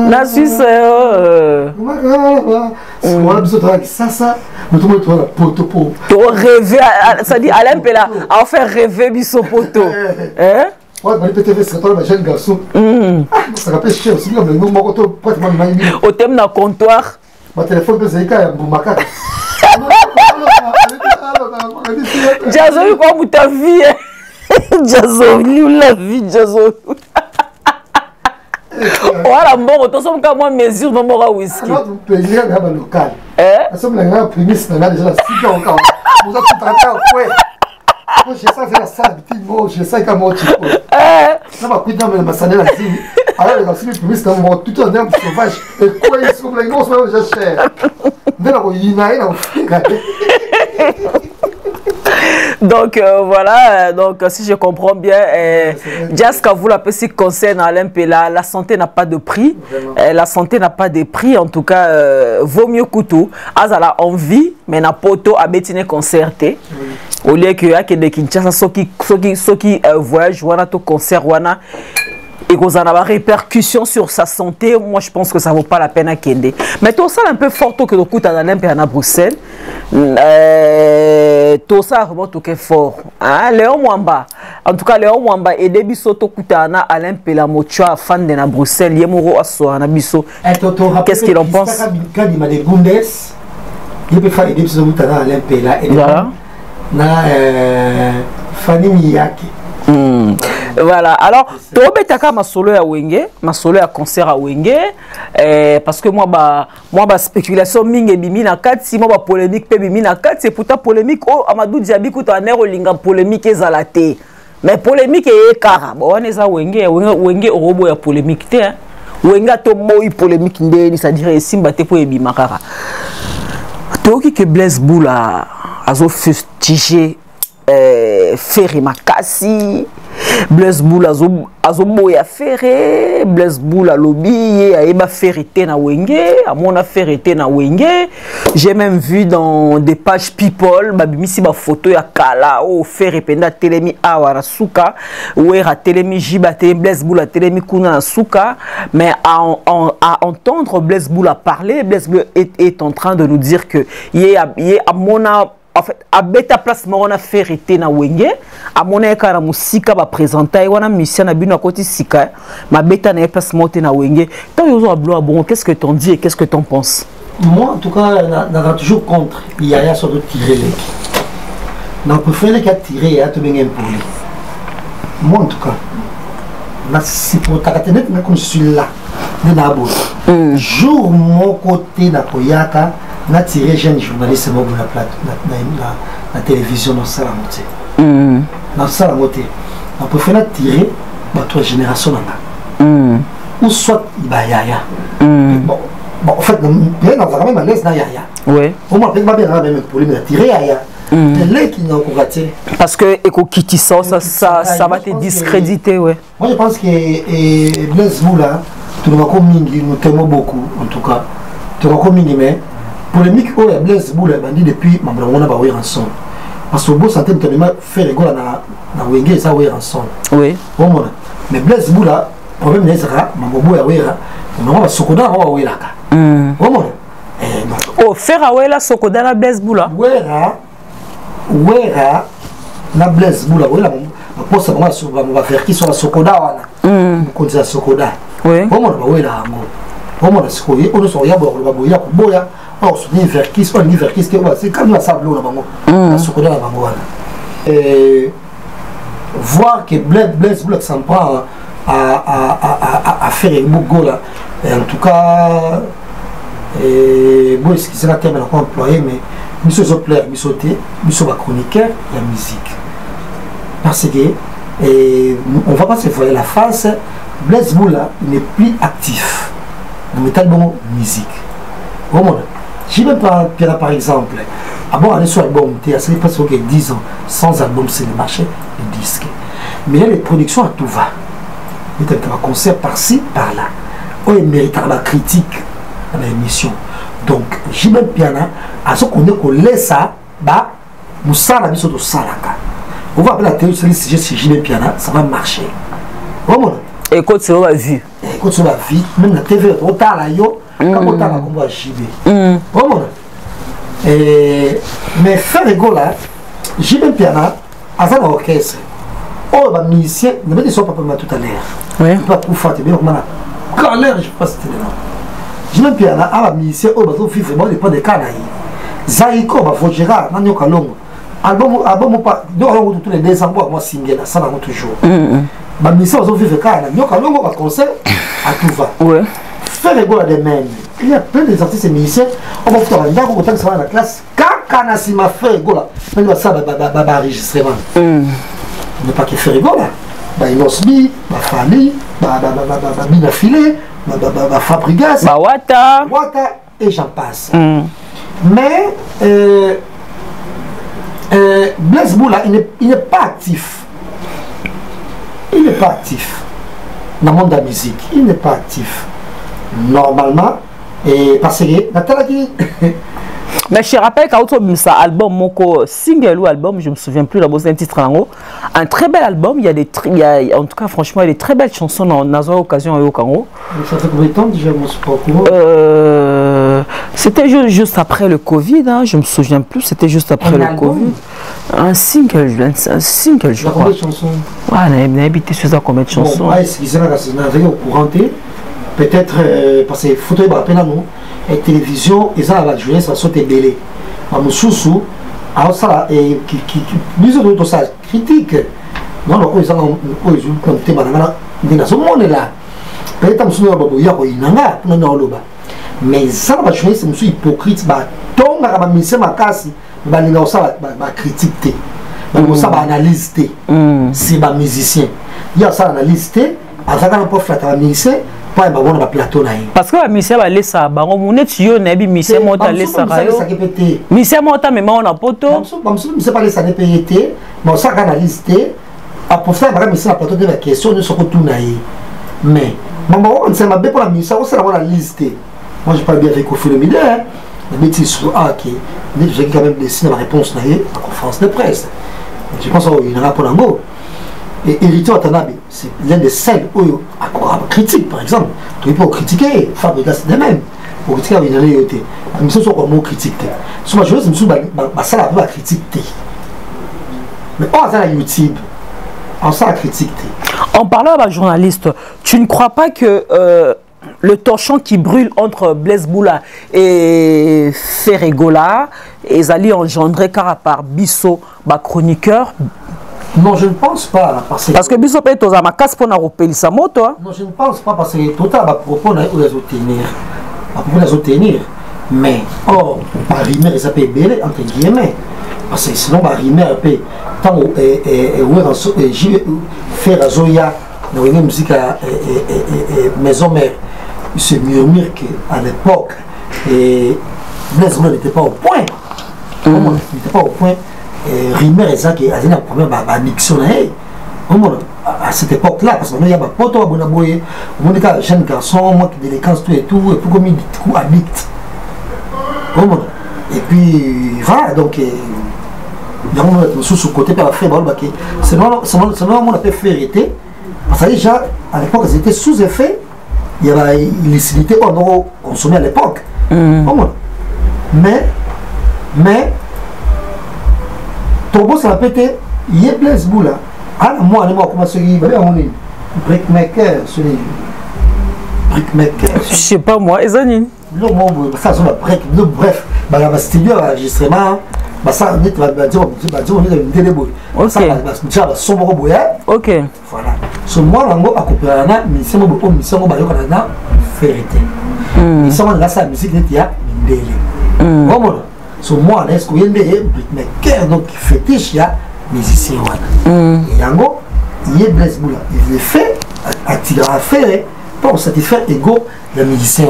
La Suisse, ça, rêver, ça dit Alain Pela, à faire rêver Bisso Poto. Hein? Ouais, mais peut-être que c'est toi le jeune garçon. Ça rappelle cher aussi, mais nous, on va pratiquement le même. Au thème d'un comptoir. Ma téléphone, c'est un boumacat. Jazoulou comme ta vie, Jazoulou la vie, Jazoulou. Voilà bon, tout ça on peut moi mesure dans mon whisky. Notre pays a un local. Eh? Nous la grande prémisse déjà la cité encore. Nous avons traité au ouais. Moi je sais faire ça petit mot, je sais comment tu peux. Ça va plus dans le masané la cité. Alors les anciens prémisses dans mon tout en herbe sauvage et quoi ils sont les gros sont je cherche. Mais là il y a rien. Donc voilà, donc si je comprends bien, Jaskavoulou si concerne Alain Pela, la santé n'a pas de prix, la santé n'a pas de prix, en tout cas, vaut mieux que tout. Azala envie, mais n'a pas auto à bétiner concerté. Au lieu que à Québec, Kinshasa, ceux qui voyagent, wana tout concert, wana. Et qu'on a des répercussions sur sa santé, moi je pense que ça ne vaut pas la peine à Kende. Mais tout ça, un peu fort, que le coup de Alain Pela à Bruxelles, tout ça, vraiment, tout est fort. Léon Mwamba, en tout cas, Léon Mwamba, et début, tout coûte à Alain Pela, Motua, fan de Bruxelles, Yemoro, Asso, Anabiso. Qu'est-ce qu'il en pense? Quand il m'a dit Bundes, il peut faire des débits de Moutana Alain Pela. Voilà. Fanny Miyake. Voilà, alors, Tobetaka ma solo à Wengé, ma solo à concert à Wengé, parce que moi, spéculation, ming et bimi na kat, si moi, polémique, pe bimi na kat, c'est pourtant polémique, oh, Amadou Diabité, ou t'en linga polémique et zalaté. Mais polémique et cara, bon, on est à Wengé, Wengé, au robot à polémique, hein. Wenga to moi, polémique, n'est-ce pas dire, simba te pour et bimakara. Toi qui que Blaise Bula, azo fustigé, Ferré Makassi, Blaise Bula Azombo ya Ferré, Blaise Bula Lobby, Aeba Ferreté na Wengé, Amona Ferreté na Wengé. J'ai même vu dans des pages People, Babimisi ba photo ya Kala, O Ferré Penda Telemi Awara Souka, Ouera Telemi Jibate, Blaise Bula Telemi Kuna Souka. Mais à entendre Blaise Bula parler, Blaise Bula est en train de nous dire que Yé Amona. En fait, à bêta place, on a fait rester na Wengé. À mon avis, car on s'y va présenter. On a mission à bien à côté s'y va. Ma bêta n'est pas montée na Wengé. Tant ils ont bloqué. Bon, qu'est-ce que t'en dis et qu'est-ce que t'en penses? Moi, en tout cas, on a toujours contre. Il y a surtout tiré les. On préfère les cas tirés et à tout bien impoli. Moi, en tout cas, là c'est pour t'arrêter net. Mais comme je suis là, de la boule. Jour mon côté na Koyaka. On a tiré jeune journaliste sur la télévision dans la montée. Dans la montée. On peut faire tirer notre génération là-bas. Ou soit il y a Yaya. En fait, bien on va même à l'aise dans Yaya. Oui. On m'a bien même pour lui tirer Yaya. Parce que ça va te discréditer. Moi je pense que Blaise Moula, tout le monde nous t'aimons beaucoup en tout cas. Tu vas comme minimum. Polémique où la Blaise Bula bandit depuis Mambrona Baoué ensemble. Parce que au bout centaine de temps, Ferré Gola na Wengé ça oué ensemble. Oui. Au moins. Mais Blaise Bula problème n'est pas Mambo ya ouéra. On va sokoda wa ouéra. Au moins. Oh Ferré ouéla sokoda na Blaise Bula. Ouéra na Blaise Bula ouéla mon poste on va sur on va faire qui sur la sokoda wana. Qu'on dit la sokoda. Oui. Au moins ouéla ngo. Au moins ce qu'on on sort ya bor le boya boya. On se dit vers qui, c'est comme la sable la soukoda la bango. Et voir que Blaise Bula s'en prend à faire une Gola. En tout cas, bon, excusez la terme qu'on employé, mais monsieur Zopler, monsieur T, monsieur ma chroniqueur, la musique. Parce que on va pas se voir la face, Blaise Bula n'est plus actif. Nous mettons bon musique. Comment? JB Mpiana par exemple, avant d'aller sur l'album, il y a presque 10 ans, sans album c'est le marché du disque. Mais là, les productions à tout va. Il y a un concert par-ci, par-là. On mérite la critique dans l'émission. Donc, JB Mpiana, à ce qu'on est qu'on laisse ça, nous sommes mis sur le salaka. On va appeler la télé sur le sujet sur JB Mpiana, ça va marcher. Comment? Et quand tu vas vivre. Et quand tu vas vivre, même la TV, on t'a la yo. Quand on parle comme JB. Comment? Mais Ferré Gola, JB Mpiana, avant l'orchestre, oh bah musicien, ne me dis pas papa tout à l'heure. Pas pour faire bien on a galère je passe tellement. JB Mpiana, ah bah musicien, oh bah tout vivre moi dépend des canailles. Zaiko va faut Gérard, Nanyo Kalongo. Album pas, nous allons tous les 2 ans moi single, ça va toujours. Bah musicien va vivre canailles, Nanyo Kalongo va concert à tout va. Ouais. Ferré Gola de même. Il y a plein des artistes et musiciens. On va faire un d'accord autant que ça va dans la classe. Kakanasima Ferré Gola. Mais nous, ça va enregistrer. Mais pas que Ferré Gola. Il os bi, Fali, Binafilé, Fabregas, Wata, et j'en passe. Mais Blaise Bula, il n'est pas actif. Il n'est pas actif. Dans le monde de la musique, il n'est pas actif. Normalement, et parce que Nathalie. Mais je rappelle qu'à autre ça album moko single ou album, je me souviens plus la bosse d'un titre en haut. Un très bel album, il y a des en tout cas franchement il y a des très belles chansons dans occasion et au Kango. Ça fait combien de temps déjà mon sport? C'était juste après le Covid, hein, je me souviens plus, c'était juste après le Covid. Un single je crois. Combien de chansons? Ouais, on a habité sur ça combien de chansons. Ouais, ils ont au courant. Peut-être parce que photo est appelé à nous et télévision et ça la journée ça saute belé. Nous sous alors ça et nous autres tout ça critique. Non ils ont comme thème là dans ce monde là. Peut-être nous sommes babou ya ko inanga non loba. Mais ça la journée c'est monsieur hypocrite ba tonga ba mise makasi ba linga ça ba critiquer. Donc ça ba analyser. C'est ba musicien. Il y a ça analyser, à ça quand on peut faire la mise pas un plateau. Parce que la mission va aller ça. On est tuyau, on a mis mission monta aller ça. Mission monta mais on a poto. Mission pas les ça ne paye té. Bon ça canalise té. Après ça, madame mission plateau de la question de ce que tout naïe. Mais maman on s'est mabé pour la mission, on s'est la liste. Moi je parle bien avec Koffi Olomidé. La métier sur A qui j'ai quand même dessiné la réponse naïe à conférence de presse. Je pense qu'il y en a pour l'amour. Et Héritier Watanabe, c'est l'un des seuls où on critique, par exemple. Tu peux critiquer, Fabrica, c'est de même. Pour critiquer, il y a des yotés. Mais ce sont comme on critique. Sur ma chose, je me suis dit, ça la va critiquer. Mais on a un YouTube, on s'en a critiqué. En parlant à un journaliste, tu ne crois pas que le torchon qui brûle entre Blaise Bula et Ferré Gola, ils allaient engendrer car par Bissot, ma chroniqueur? Non, je ne pense pas. Parce que Bissot peut être ma casse pour nous repeler sa moto. Non, je ne pense pas parce que tout à propos de les obtenir. À propos de les obtenir. Mais, or, par rimer, ça peut être entre guillemets. Parce que sinon, par rimer, tant que j'y vais faire à Zoya, dans une musique à Maison Mère, il se murmure qu'à l'époque, Blaise Bula n'était pas au point. Il n'était pas au point. Rimer et ça qui a la première dictionnaire à cette époque-là, parce qu'il y a pas de poteau à Bonaboye, on est un jeune garçon, moi qui déléquence tout et tout, et puis comme il dit, du coup, addict. Et puis, voilà, donc, il y a un moment sous côté, par la frère, c'est normalement on appelle férité, parce que déjà, à l'époque, ils étaient sous effet, il y avait l'illicité qu'on aurait consommé à l'époque. Mais, Togo, ça a pété, il y a Blaise Bula. Ah, moi, comment ça y est, on est brickmaker, celui-là. Brickmaker. Je sais pas, moi, ils ont dit. Non, moi, ça, c'est la break. Bref, il y a un studio d'enregistrement. Ça, on est dans une délébouille. Ça, c'est un sombre bouillant. Ok. Voilà. Ce mois, on a coupé la mission, on a mission, on a vérité. Mission, on a sa musique, il y a une délai. Comment? So moi, est-ce qu'il y a des brickmakers donc fétiche, il y a musicien et yango, il y a Blaise Bula. Il le fait, à faire pour satisfaire l'ego de musicien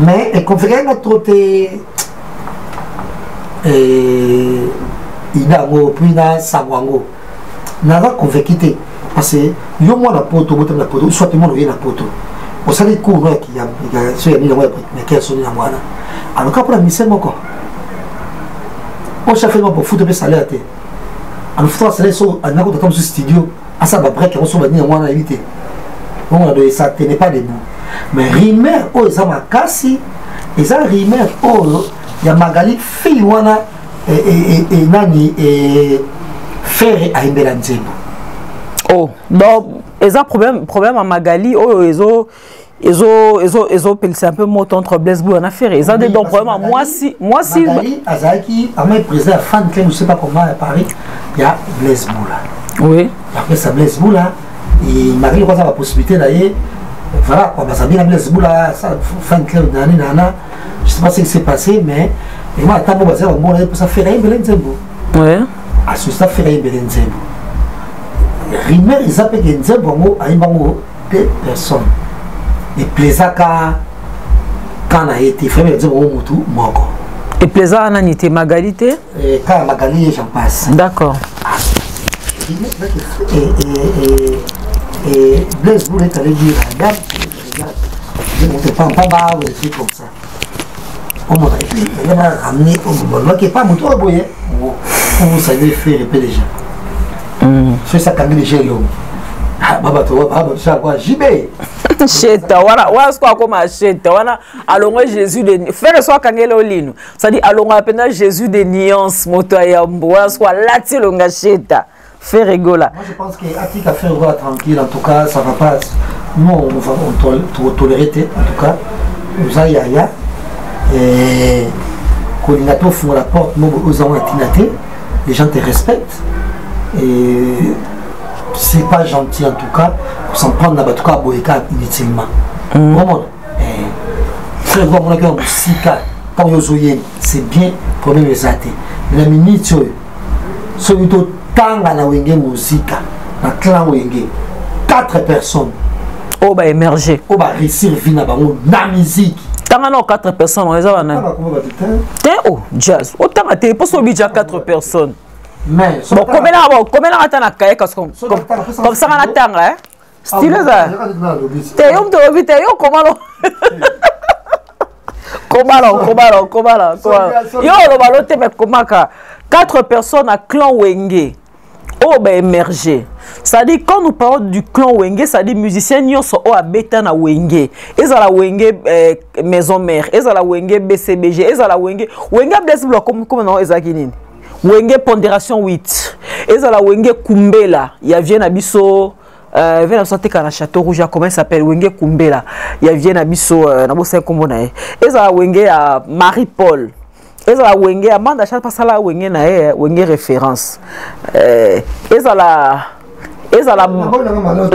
mais il confère notre thé et il a repris na sango. N'a pas convaincu parce que yo moi la poto, botam la poto, soit tout le monde vient la poto. On sait les cours qu'il y a sur les brickmakers sont dans moi là. Alors quand pour la mission encore on cherche pour foutre le salaire. On fout un salaire sur un studio. À ça, on se bat dans la vérité. On a de ça, tenez pas debout. Mais Rimer, oh, ils ont cassé. Ils ont Rimer, oh, il y a Magali, fille, Wana, et Nani, et Ferré à Imbelandjembo. Oh, donc, ils ont un problème à Magali, oh, ils ont. Ils ont pelsé un peu mot entre Blaise Bula et Ferré. Ils ont des problèmes à moi si. Magali, Azaki, à mes présents, à Fan, je ne sais pas comment à Paris, il y a Blaise Bula. Oui. Après ça, Blaise Bula, et Marie Rosa a la possibilité d'aller. Voilà, quoi, ça vient à Blaise Bula, Fan, Claire, Dani, Nana. Je ne sais pas ce qui s'est passé, mais. Et moi, à Tabo Bazar, on m'a dit pour ça, Ferré Belenzembo. Oui. À ce stade, Ferré Belenzembo. Rimer, ils appellent Belenzembo à une deux personnes. Et plaisir quand on a été fait, et plaisir on a été Magalité et quand Magali j'en passe. D'accord. Et Blaise Bula est allé dire regarde, ne pas en bas ou des trucs comme ça. On m'a ramené au moment qui n'est pas mon tour, vous savez faire répéter les gens. C'est ça quand les gens l'ont. Ah, bah, tu vois, JB. Cheta, voilà, voilà ce qu'on a comme à Cheta. Voilà, allons Jésus de. Faire le soir quand il est au lit. Ça dit, allons à peine Jésus de nuance, motoyambo. Voilà ce qu'on a là, tu l'as Cheta. Fais rigoler. Moi, je pense qu'Atika fait roi tranquille, en tout cas, ça va pas. Nous, on va tolérer, en tout cas. Nous, yaya. Et. Quand les natos font la porte, nous, nous avons atteint. Les gens te respectent. Et. C'est pas gentil en tout cas, pour s'en prendre là-bas, en tout cas, à Boéka inutilement. Vraiment, c'est bon, mon gars, si quand vous soyez, c'est bien, prenez les athées. Mais la minute, c'est plutôt tanga na wenge musique, na clan wenge, 4 personnes, oh bah émerger oh bah réussir vina bango na musique tangana 4 personnes on les a là oh jazz oh tanga te pour so bija 4 personnes mais bon comme là attend na kaye comme ça na tanga hein style ça te yom to vite yo comment là yo lo balote mais comment ka 4 personnes à clan Wengé. Oh ben émerger. Ça dit quand nous parlons du clan Wengé, ça dit musiciens nyon so o abeta na Wengé. Ezala Wengé maison mère, ezala Wengé BCBG, ezala Wengé. Wengé Blaise Bula comme non ezakinini. Wengé pondération 8. Ezala Wengé Kumbela, ya vient na biso vient na santé kana Château Rouge, comment s'appelle Wengé Kumbela. Ya vient na biso na bosa kombo na e. Ezala Wengé à Marie Paul. Ezala Wengé Manda Chante parce la Wengé na e Wengé référence ezala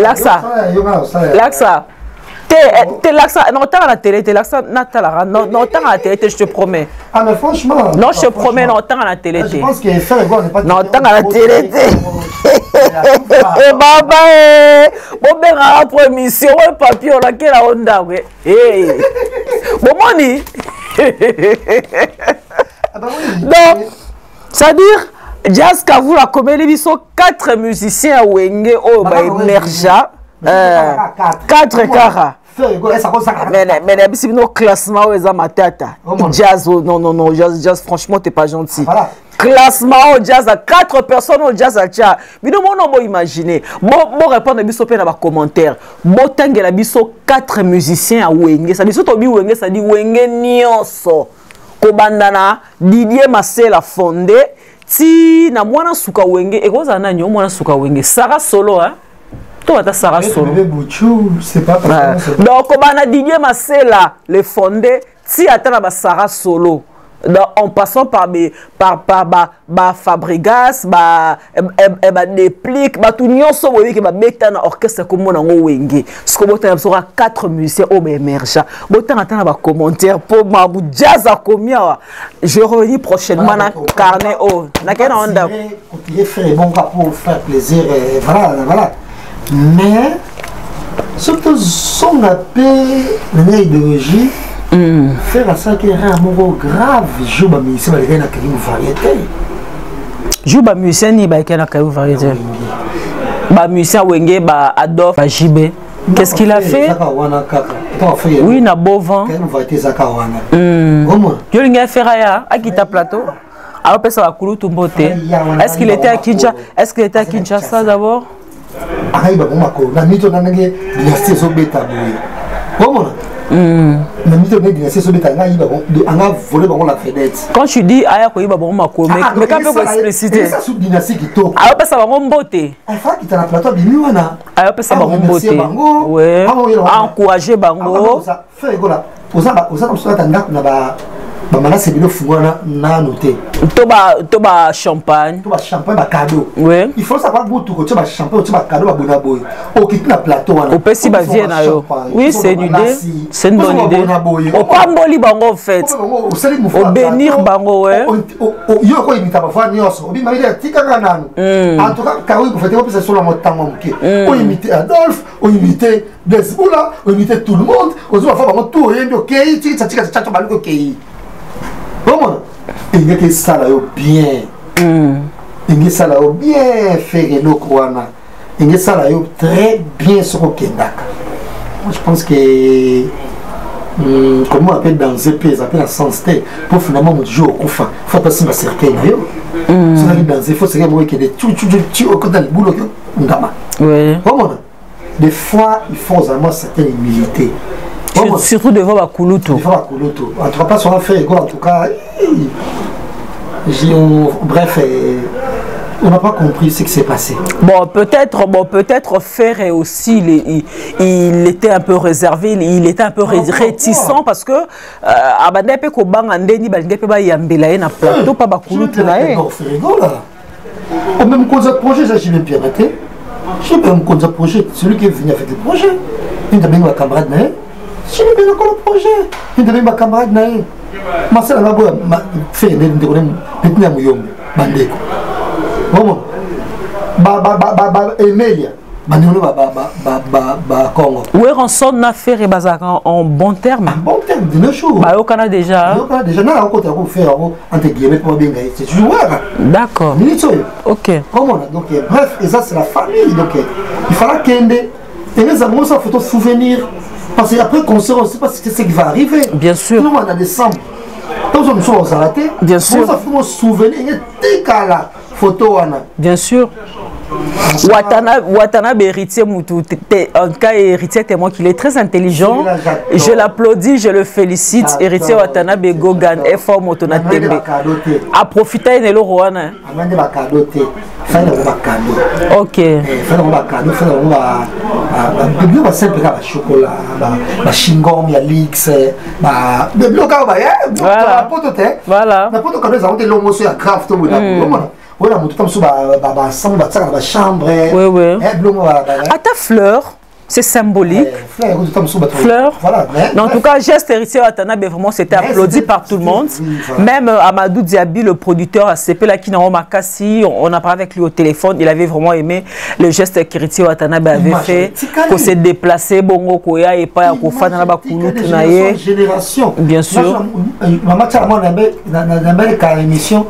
laksa laksa te laksa non t'as la télé te laksa natala non t'as la télé je te promets ah mais franchement non je te promets non t'as la télé je pense que ça le gars n'est pas non t'as la télé et baba bon ben après mission ouais papier on a quelle Honda ouais eh bon moni donc, c'est-à-dire, Jaskavoulou a commis 4 musiciens à Wengé, au Baïmerja, 4 Kara. Mais d'habitude, nos classements, ils ont ma tata. Jazz, non, jazz, franchement, t'es pas gentil. Classement au jazz à 4 personnes au jazz à tcha. Mais non, on va imaginer. Bon, répondre à Bissopé dans les commentaires. Bon, tangue la Bissot 4 musiciens à Wengé. Ça dit, si tu as dit Wengé, ça dit Wengé Nyonso. Kobandana, Didier Massel a fondé. Si, na mwana souka Wengé. Et quoi, ça n'a mwana souka Wengé. Sarah Solo, hein. Toi, t'as Sarah Solo. C'est pas ça. Donc, Kobana Didier Massel a le fondé. Si, attends, bah Sarah Solo. En passant par Fabregas, Déplique, tout le monde qui est dans l'orchestre comme on a Wengé. Ce que vous avez 4 musiciens au émergent. Vous avez un commentaire pour moi. Jazz à combien? Je reviens prochainement dans le carnet. Je fais bon rapport, faire plaisir. Voilà. Mais, surtout, son appel, l'idéologie. Faire ça qui est un mot grave, je vais me faire une variété. Je vais me faire une variété. Je me faire Wengé, Adolphe, JB. Qu'est-ce qu'il a fait? Oui, il a beau vent. Il a fait à Kita Plateau. Alors, ça va couler tout beauté. Est-ce qu'il était à Kinshasa? Est-ce qu'il était à Kinshasa d'abord? Quand tu dis aya ko iba bon mako mais quand on peut expliciter ça sous dynastie qui tourne alors ça va bomboter enfin qui t'a plateau bimi wana alors ça va bomboter ouais encourager bango ça Ferré Gola osa comme ça tanga na ba mala c'est le fungwana na noter toba champagne ba cadeau ouais il faut savoir butu ko toba champagne toba cadeau ba bona boy o kiti na plateau wana o pesi ba vie na yo oui c'est une idée c'est une bonne idée o pamboli bango en fait o bénir bango ouais yo ko imita ba fani oso bi mari de tikanga nanu en tout cas kawi ko fete ko pesa sur la motama muke o imiter Adolphe o imiter Blaise Bula o imiter tout le monde o zo ba fa bango tout rien de kei ti tsatika tsato ba luko kei. Comment? Il y a des salariés bien. Il y a des salariés bien faits. Il y a des salariés très bien sur le Kendak. Je pense que. Comment on appelle dans un pays, on appelle la sensité. Pour finalement, on joue au coup. Il faut passer dans un cercle. Si on arrive dans un cercle, il faut se dire qu'il y a des tu au côté de la boule. Comment? Des fois, il faut vraiment certaines humilité. Surtout devant la Kouloutou. En tout cas, pas sur un fait égaux, en tout cas. Bref, on n'a pas compris ce qui s'est passé. Bon, peut-être Ferré aussi, il était un peu réservé, il était un peu réticent parce que Abandé Pekobang Andeni Baldepa Yambelaé n'a pas tout pas Kouloutou. Même quand le projet, ça j'ai bien piraté. Je sais pas quand le projet, celui qui est venu avec le projet, il n'a pas eu un camarade, mais. Je n'ai pas encore le projet. Il devait ma camarade. Ma sœur là m'a fait des problèmes. Maintenant, je suis un bandit. Bon, Emelia, Oui, on s'en a fait en bon terme. En bon terme, de nos jours. Bah, au Canada déjà. Au Canada déjà, on a encore fait entre guillemets pour bien gagner. C'est toujours vrai. D'accord. Ok. Comment donc bref, et ça c'est la famille. Donc il faudra qu'il y ait des amours, ça photo souvenir. Parce qu'après qu'on sait, on ne sait pas ce qui va arriver. Bien sûr. Nous on a décembre. Quand on nous s'arrêter. Bien sûr. Ça fait un souvenir. Il y a des cas là, photo Anna. Bien sûr. Watanabe héritier Moutou, en cas héritier témoin qu'il est très intelligent. Je l'applaudis, je le félicite. Héritier Watanabe Gogan est fort Motona Tembe. A profiter de l'Oroana. Ok. Voilà. Oui, oui. À ta fleur, c'est symbolique. Fleur. Voilà. En tout cas, geste héritier Watanabe, vraiment, c'était applaudi par tout le monde. Même Amadou Diabité, le producteur ACP, là, qui n'a pas cassé, on a parlé avec lui au téléphone. Il avait vraiment aimé le geste qu'héritier Watanabe avait fait. Qu'on s'est déplacé, Bongo, Koya, et pas Kofa, Fananaba, Koulou, Tunaye. Génération. Bien sûr. Maman, tu as une émission.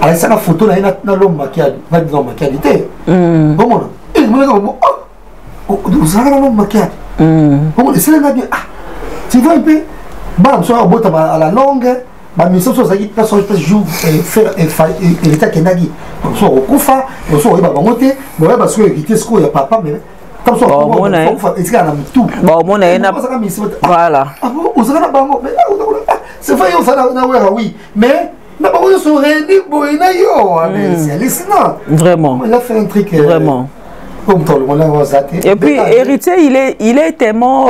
Alors ça la photo là il a un long maquillage, pas de long maquillage. Bon mon, il me dit oh, vous avez un long maquillage. Bon, c'est là que ah, tu vois un peu, bam, soit au bout à la longue, bah mais ça soit ça qui passe sur place joue faire et l'état qu'il a dit, soit au Kofa, soit il va monter, mais ouais parce que il est quoi il y a papa mais comme ça on va est-ce qu'il a tout. Bon mon est na voilà. Ah bon, vous avez un bango mais c'est vrai on ça na oui, mais c'est hallucinant. Vraiment. Il a fait un truc. Vraiment. Et puis, héritier, il est tellement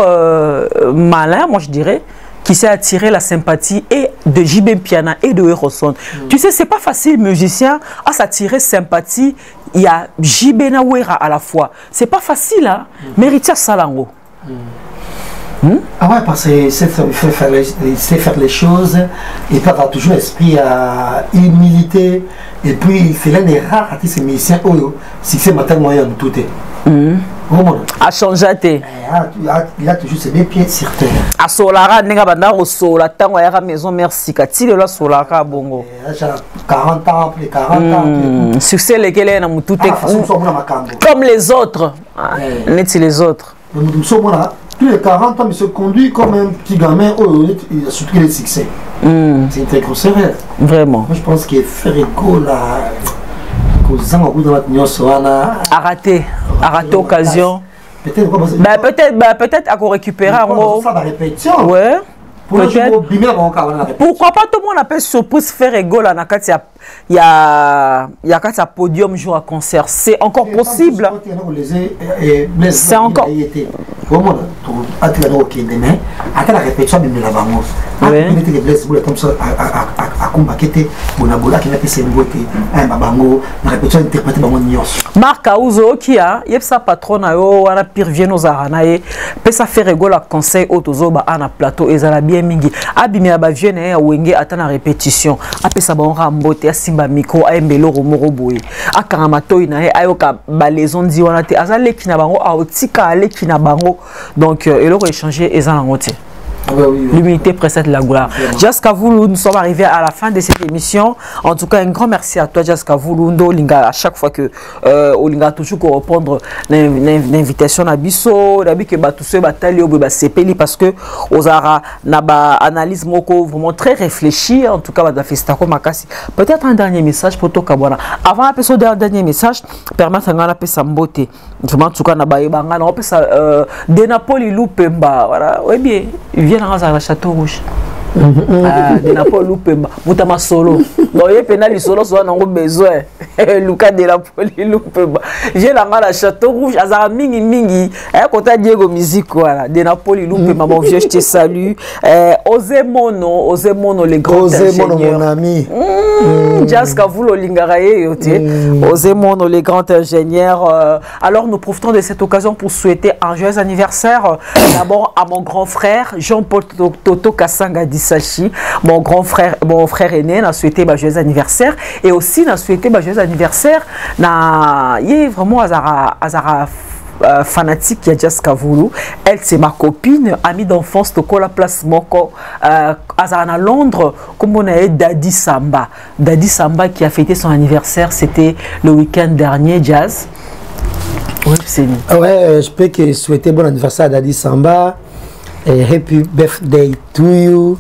malin, moi je dirais, qui s'est attiré la sympathie et de JB Mpiana et de Hérosson. Tu sais, c'est pas facile, musicien, à s'attirer sympathie. Il y a JB Nawera à la fois. C'est pas facile, hein. Mais héritier Salango. Ah ouais, parce qu'il sait faire les choses, il peut avoir toujours esprit à humilité, et puis c'est l'un des rares artistes musiciens où c'est maintenant moyen de tout est. A changer. Il a toujours ses deux pieds sur terre. A Solara, il a au sol, il a maison, merci. Il a Solara, Bongo. 40 ans, plus 40 ans. Succès, lesquels il a tout est. Comme les autres. N'est-il les autres? Tous les 40 ans, il se conduit comme un petit gamin, il a surtout les succès. C'est très gros sérieux. Vraiment. Moi, je pense que Ferré Gola, a raté occasion. Peut-être qu'on récupérera. Ça va répétition. Ouais. Pourquoi pas tout le monde appelle surprise Ferré Gola il y a quand ça podium joue à concert, c'est encore possible. C'est encore. Marc Aouzo qui a sa patronne à Pirvien aux Aranaï, puis ça fait rigolo à conseil autozoba à un plateau et ça l'a bien mingi. Abimé à Bavienne à Wengé attend la répétition. Après ça, bon rambote à Simba Miko à Mbelo Romoroboé à Karamato inae à Yoka Balaison Diwanate à Zalekinabango à Otika à Lekinabango. Donc, il aurait changé et ça l'a rencontré. L'humilité précède la gloire. Jaskavoulou, nous sommes arrivés à la fin de cette émission. En tout cas, un grand merci à toi, Jaskavoulou. À chaque fois que Olinga toujours répondre l'invitation à Bisso, d'habitude que tous ceux bataillent au CPL parce que Ozara n'a pas analyse moko vraiment très réfléchie. En tout cas, peut-être un dernier message pour toi, Kabwana. Avant un peu ce dernier message, permettre à peu sa beauté. En tout cas, n'a pas eu bangan, on peut ça de Napoli Loupemba. Voilà, oui bien. À la Château Rouge. De la Paul Loupemba. Moutama Solo. Non, il pénal du Solo, soit on a besoin. Lucas de la Paul Loupemba. J'ai la main à la Château Rouge. Azara Mingi Mingi. Quand Diego Musique, voilà. De la Paul Loupemba, mon vieux, je te salue. Osemono, les grands ingénieurs. Osemono, mon ami. Jaskavoulou, l'ingaraye. Osemono, les grands ingénieurs. Alors, nous profitons de cette occasion pour souhaiter un joyeux anniversaire. D'abord à mon grand frère, Jean-Paul Toto Kassanga Sachi, mon frère aîné, n'a souhaité ma joyeux anniversaire et aussi n'a souhaité ma joyeux anniversaire. Na yé vraiment azara fanatique ya Jaskavoulou. Elle c'est ma copine, amie d'enfance tokola place moko à Londres comme on a Dadi Samba. Dadi Samba qui a fêté son anniversaire, c'était le week-end dernier Jazz. Oui, c'est lui. Ouais, je peux que souhaiter bon anniversaire à Dadi Samba. Et happy birthday to you.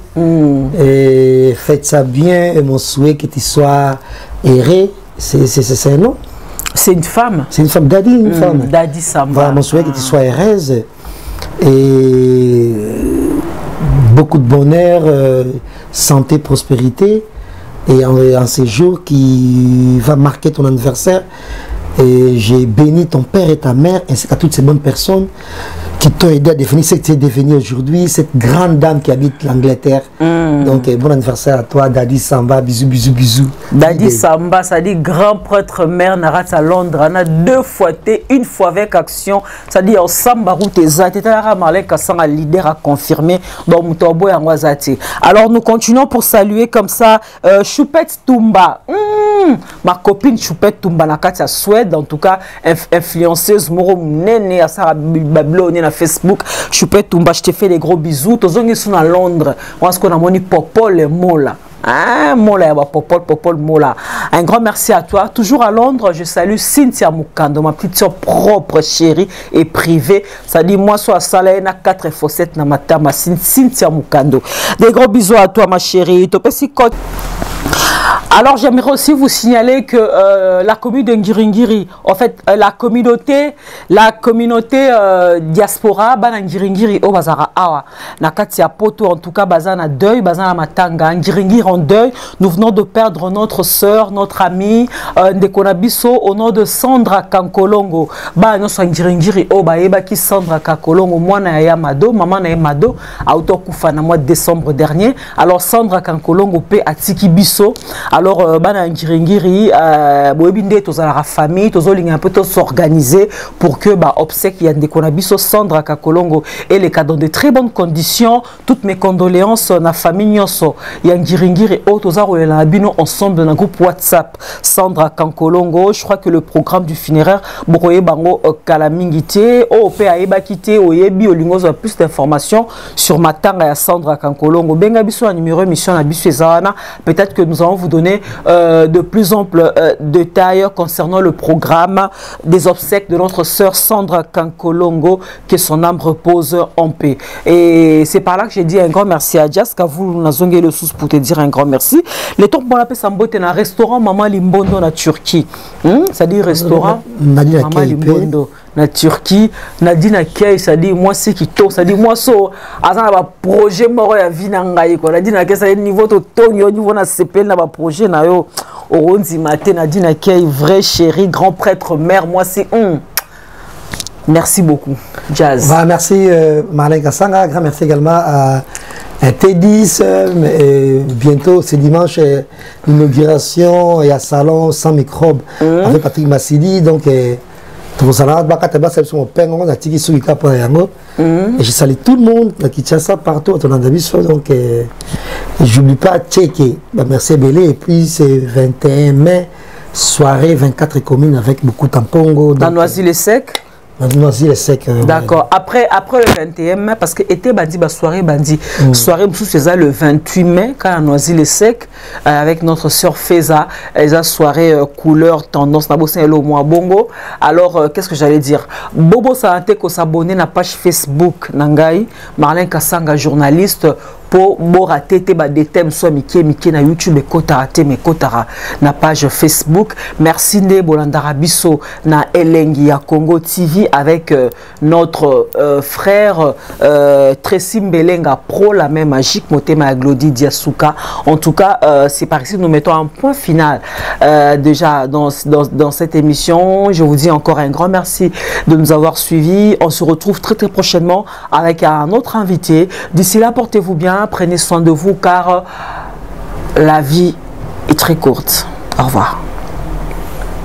Et faites ça bien et mon souhait que tu sois heureux. C'est un nom. C'est une femme. C'est une femme, Dadi, une femme. Dadi Samba. Voilà, mon souhait que tu sois heureuse. Et beaucoup de bonheur, santé, prospérité. Et en ces jours qui va marquer ton anniversaire, et j'ai béni ton père et ta mère, ainsi qu'à toutes ces bonnes personnes qui t'ont aidé à devenir ce que tu es devenu aujourd'hui, cette grande dame qui habite l'Angleterre. Donc, bon anniversaire à toi, Dadi Samba, bisous, bisous, bisous. Dadi Samba, ça dit grand prêtre mère, Narat à Londres, on a deux fois T, une fois avec action, ça dit en Samba Routeza, t'es à Marlène Kassanga, leader à confirmer dans Moutobo et en Wazati. Alors, nous continuons pour saluer comme ça Choupette Toumba. Ma copine Choupette Toumba, la Katia Suède, en tout cas, influenceuse, Moro Mnene, à Sarah Bablo, à Facebook, Choupette Toumba, je te fais des gros bisous. Tozongi sont à Londres, on a moni popol et mola. Mola, popol, popol, mola. Un grand merci à toi. Toujours à Londres, je salue Cynthia Moukando, ma petite soeur propre, chérie et privée. Ça dit, moi, soit à Salaena, 4 fossettes, na matama, Cynthia Moukando. Des gros bisous à toi, ma chérie. Topesikote. Alors, j'aimerais aussi vous signaler que la commune de Ngiringiri, en fait, la communauté diaspora, bana Ngiringiri, au bazara awa, nakatia poto, en tout cas, bazana deuil, bazana matanga, Ngiringiri en deuil. Nous venons de perdre notre sœur, notre amie, Ndekonabiso, au nom de Sandra Kankolongo. Bah, nous sommes Ngiringiri, oh, bah, eba qui Sandra Kankolongo, moi, na yamado, maman na yamado, autokufa na mois de décembre dernier. Alors, Sandra Kankolongo, pe atiki biso. Alors, bana Ngiringiri, boebinde tozala la famille, tozolinga un peu tous s'organiser pour que bah obsèque yandekonabiso Sandra Kakolongo et les cas dans de très bonnes conditions. Toutes mes condoléances na famille nyonso ya Ngiringiri o tozarolela bino ensemble dans groupe WhatsApp Sandra Kankolongo. Je crois que le programme du funéraire bokoye bango kala mingi te o pe ayeba kité oyebi olingo za plus d'informations sur matanga ya Sandra Kankolongo. Benga biso na numéro mission na biso ezana, peut-être que nous allons vous donner de plus amples détails concernant le programme des obsèques de notre sœur Sandra Kankolongo, que son âme repose en paix. Et c'est par là que j'ai dit un grand merci à Jazz, car vous nous avez le sous pour te dire un grand merci. Les temps pour la paix, ça me un restaurant Maman Limbondo en Turquie. Ça dit restaurant Maman Limbondo. Na Turquie, Nadina Kei, ça dit moi c'est qui tourne, ça dit moi so, azan ba projet moro ya vinangaye quoi. Nadina Kei ça niveau to tonyo niveau na CPL na ba projet na yo. Oronzi matin Nadina Kei vrai chéri grand prêtre mère moi c'est on. Merci beaucoup Jazz. Bah, merci Marlène Kassanga, grand merci également à T10, bientôt c'est dimanche l'inauguration et à salon sans microbes avec Patrick Massidi donc et je salue tout le monde qui tient ça partout à ton endroit. Donc, j'oublie pas de checker. Merci Bélé. Et puis, c'est 21 mai, soirée 24 communes avec beaucoup de tampongo. Dans Noisy-les-Secs. D'accord. Après le 21 mai, parce que été bandi, bah soirée bandi. Soirée, c'est ça le 28 mai, quand on noisy les secs, avec notre soeur Feza, elles soirée couleur, tendance, nabosé le mois bongo. Alors, qu'est-ce que j'allais dire? Bobo Santé, qu'on s'abonne à la page Facebook, Nangai, Marlène Kassanga, journaliste. Pour borater des thèmes soit Mickey na YouTube et Kotarate mais Kotara na page Facebook. Merci né Bolandara Bisso na Elengi à Congo TV avec notre frère Tressy Mbelenga Pro la même magique Motema Glodi Diasuka. En tout cas c'est par ici nous mettons un point final déjà dans cette émission. Je vous dis encore un grand merci de nous avoir suivis. On se retrouve très très prochainement avec un autre invité. D'ici là portez-vous bien. Prenez soin de vous car la vie est très courte. Au revoir.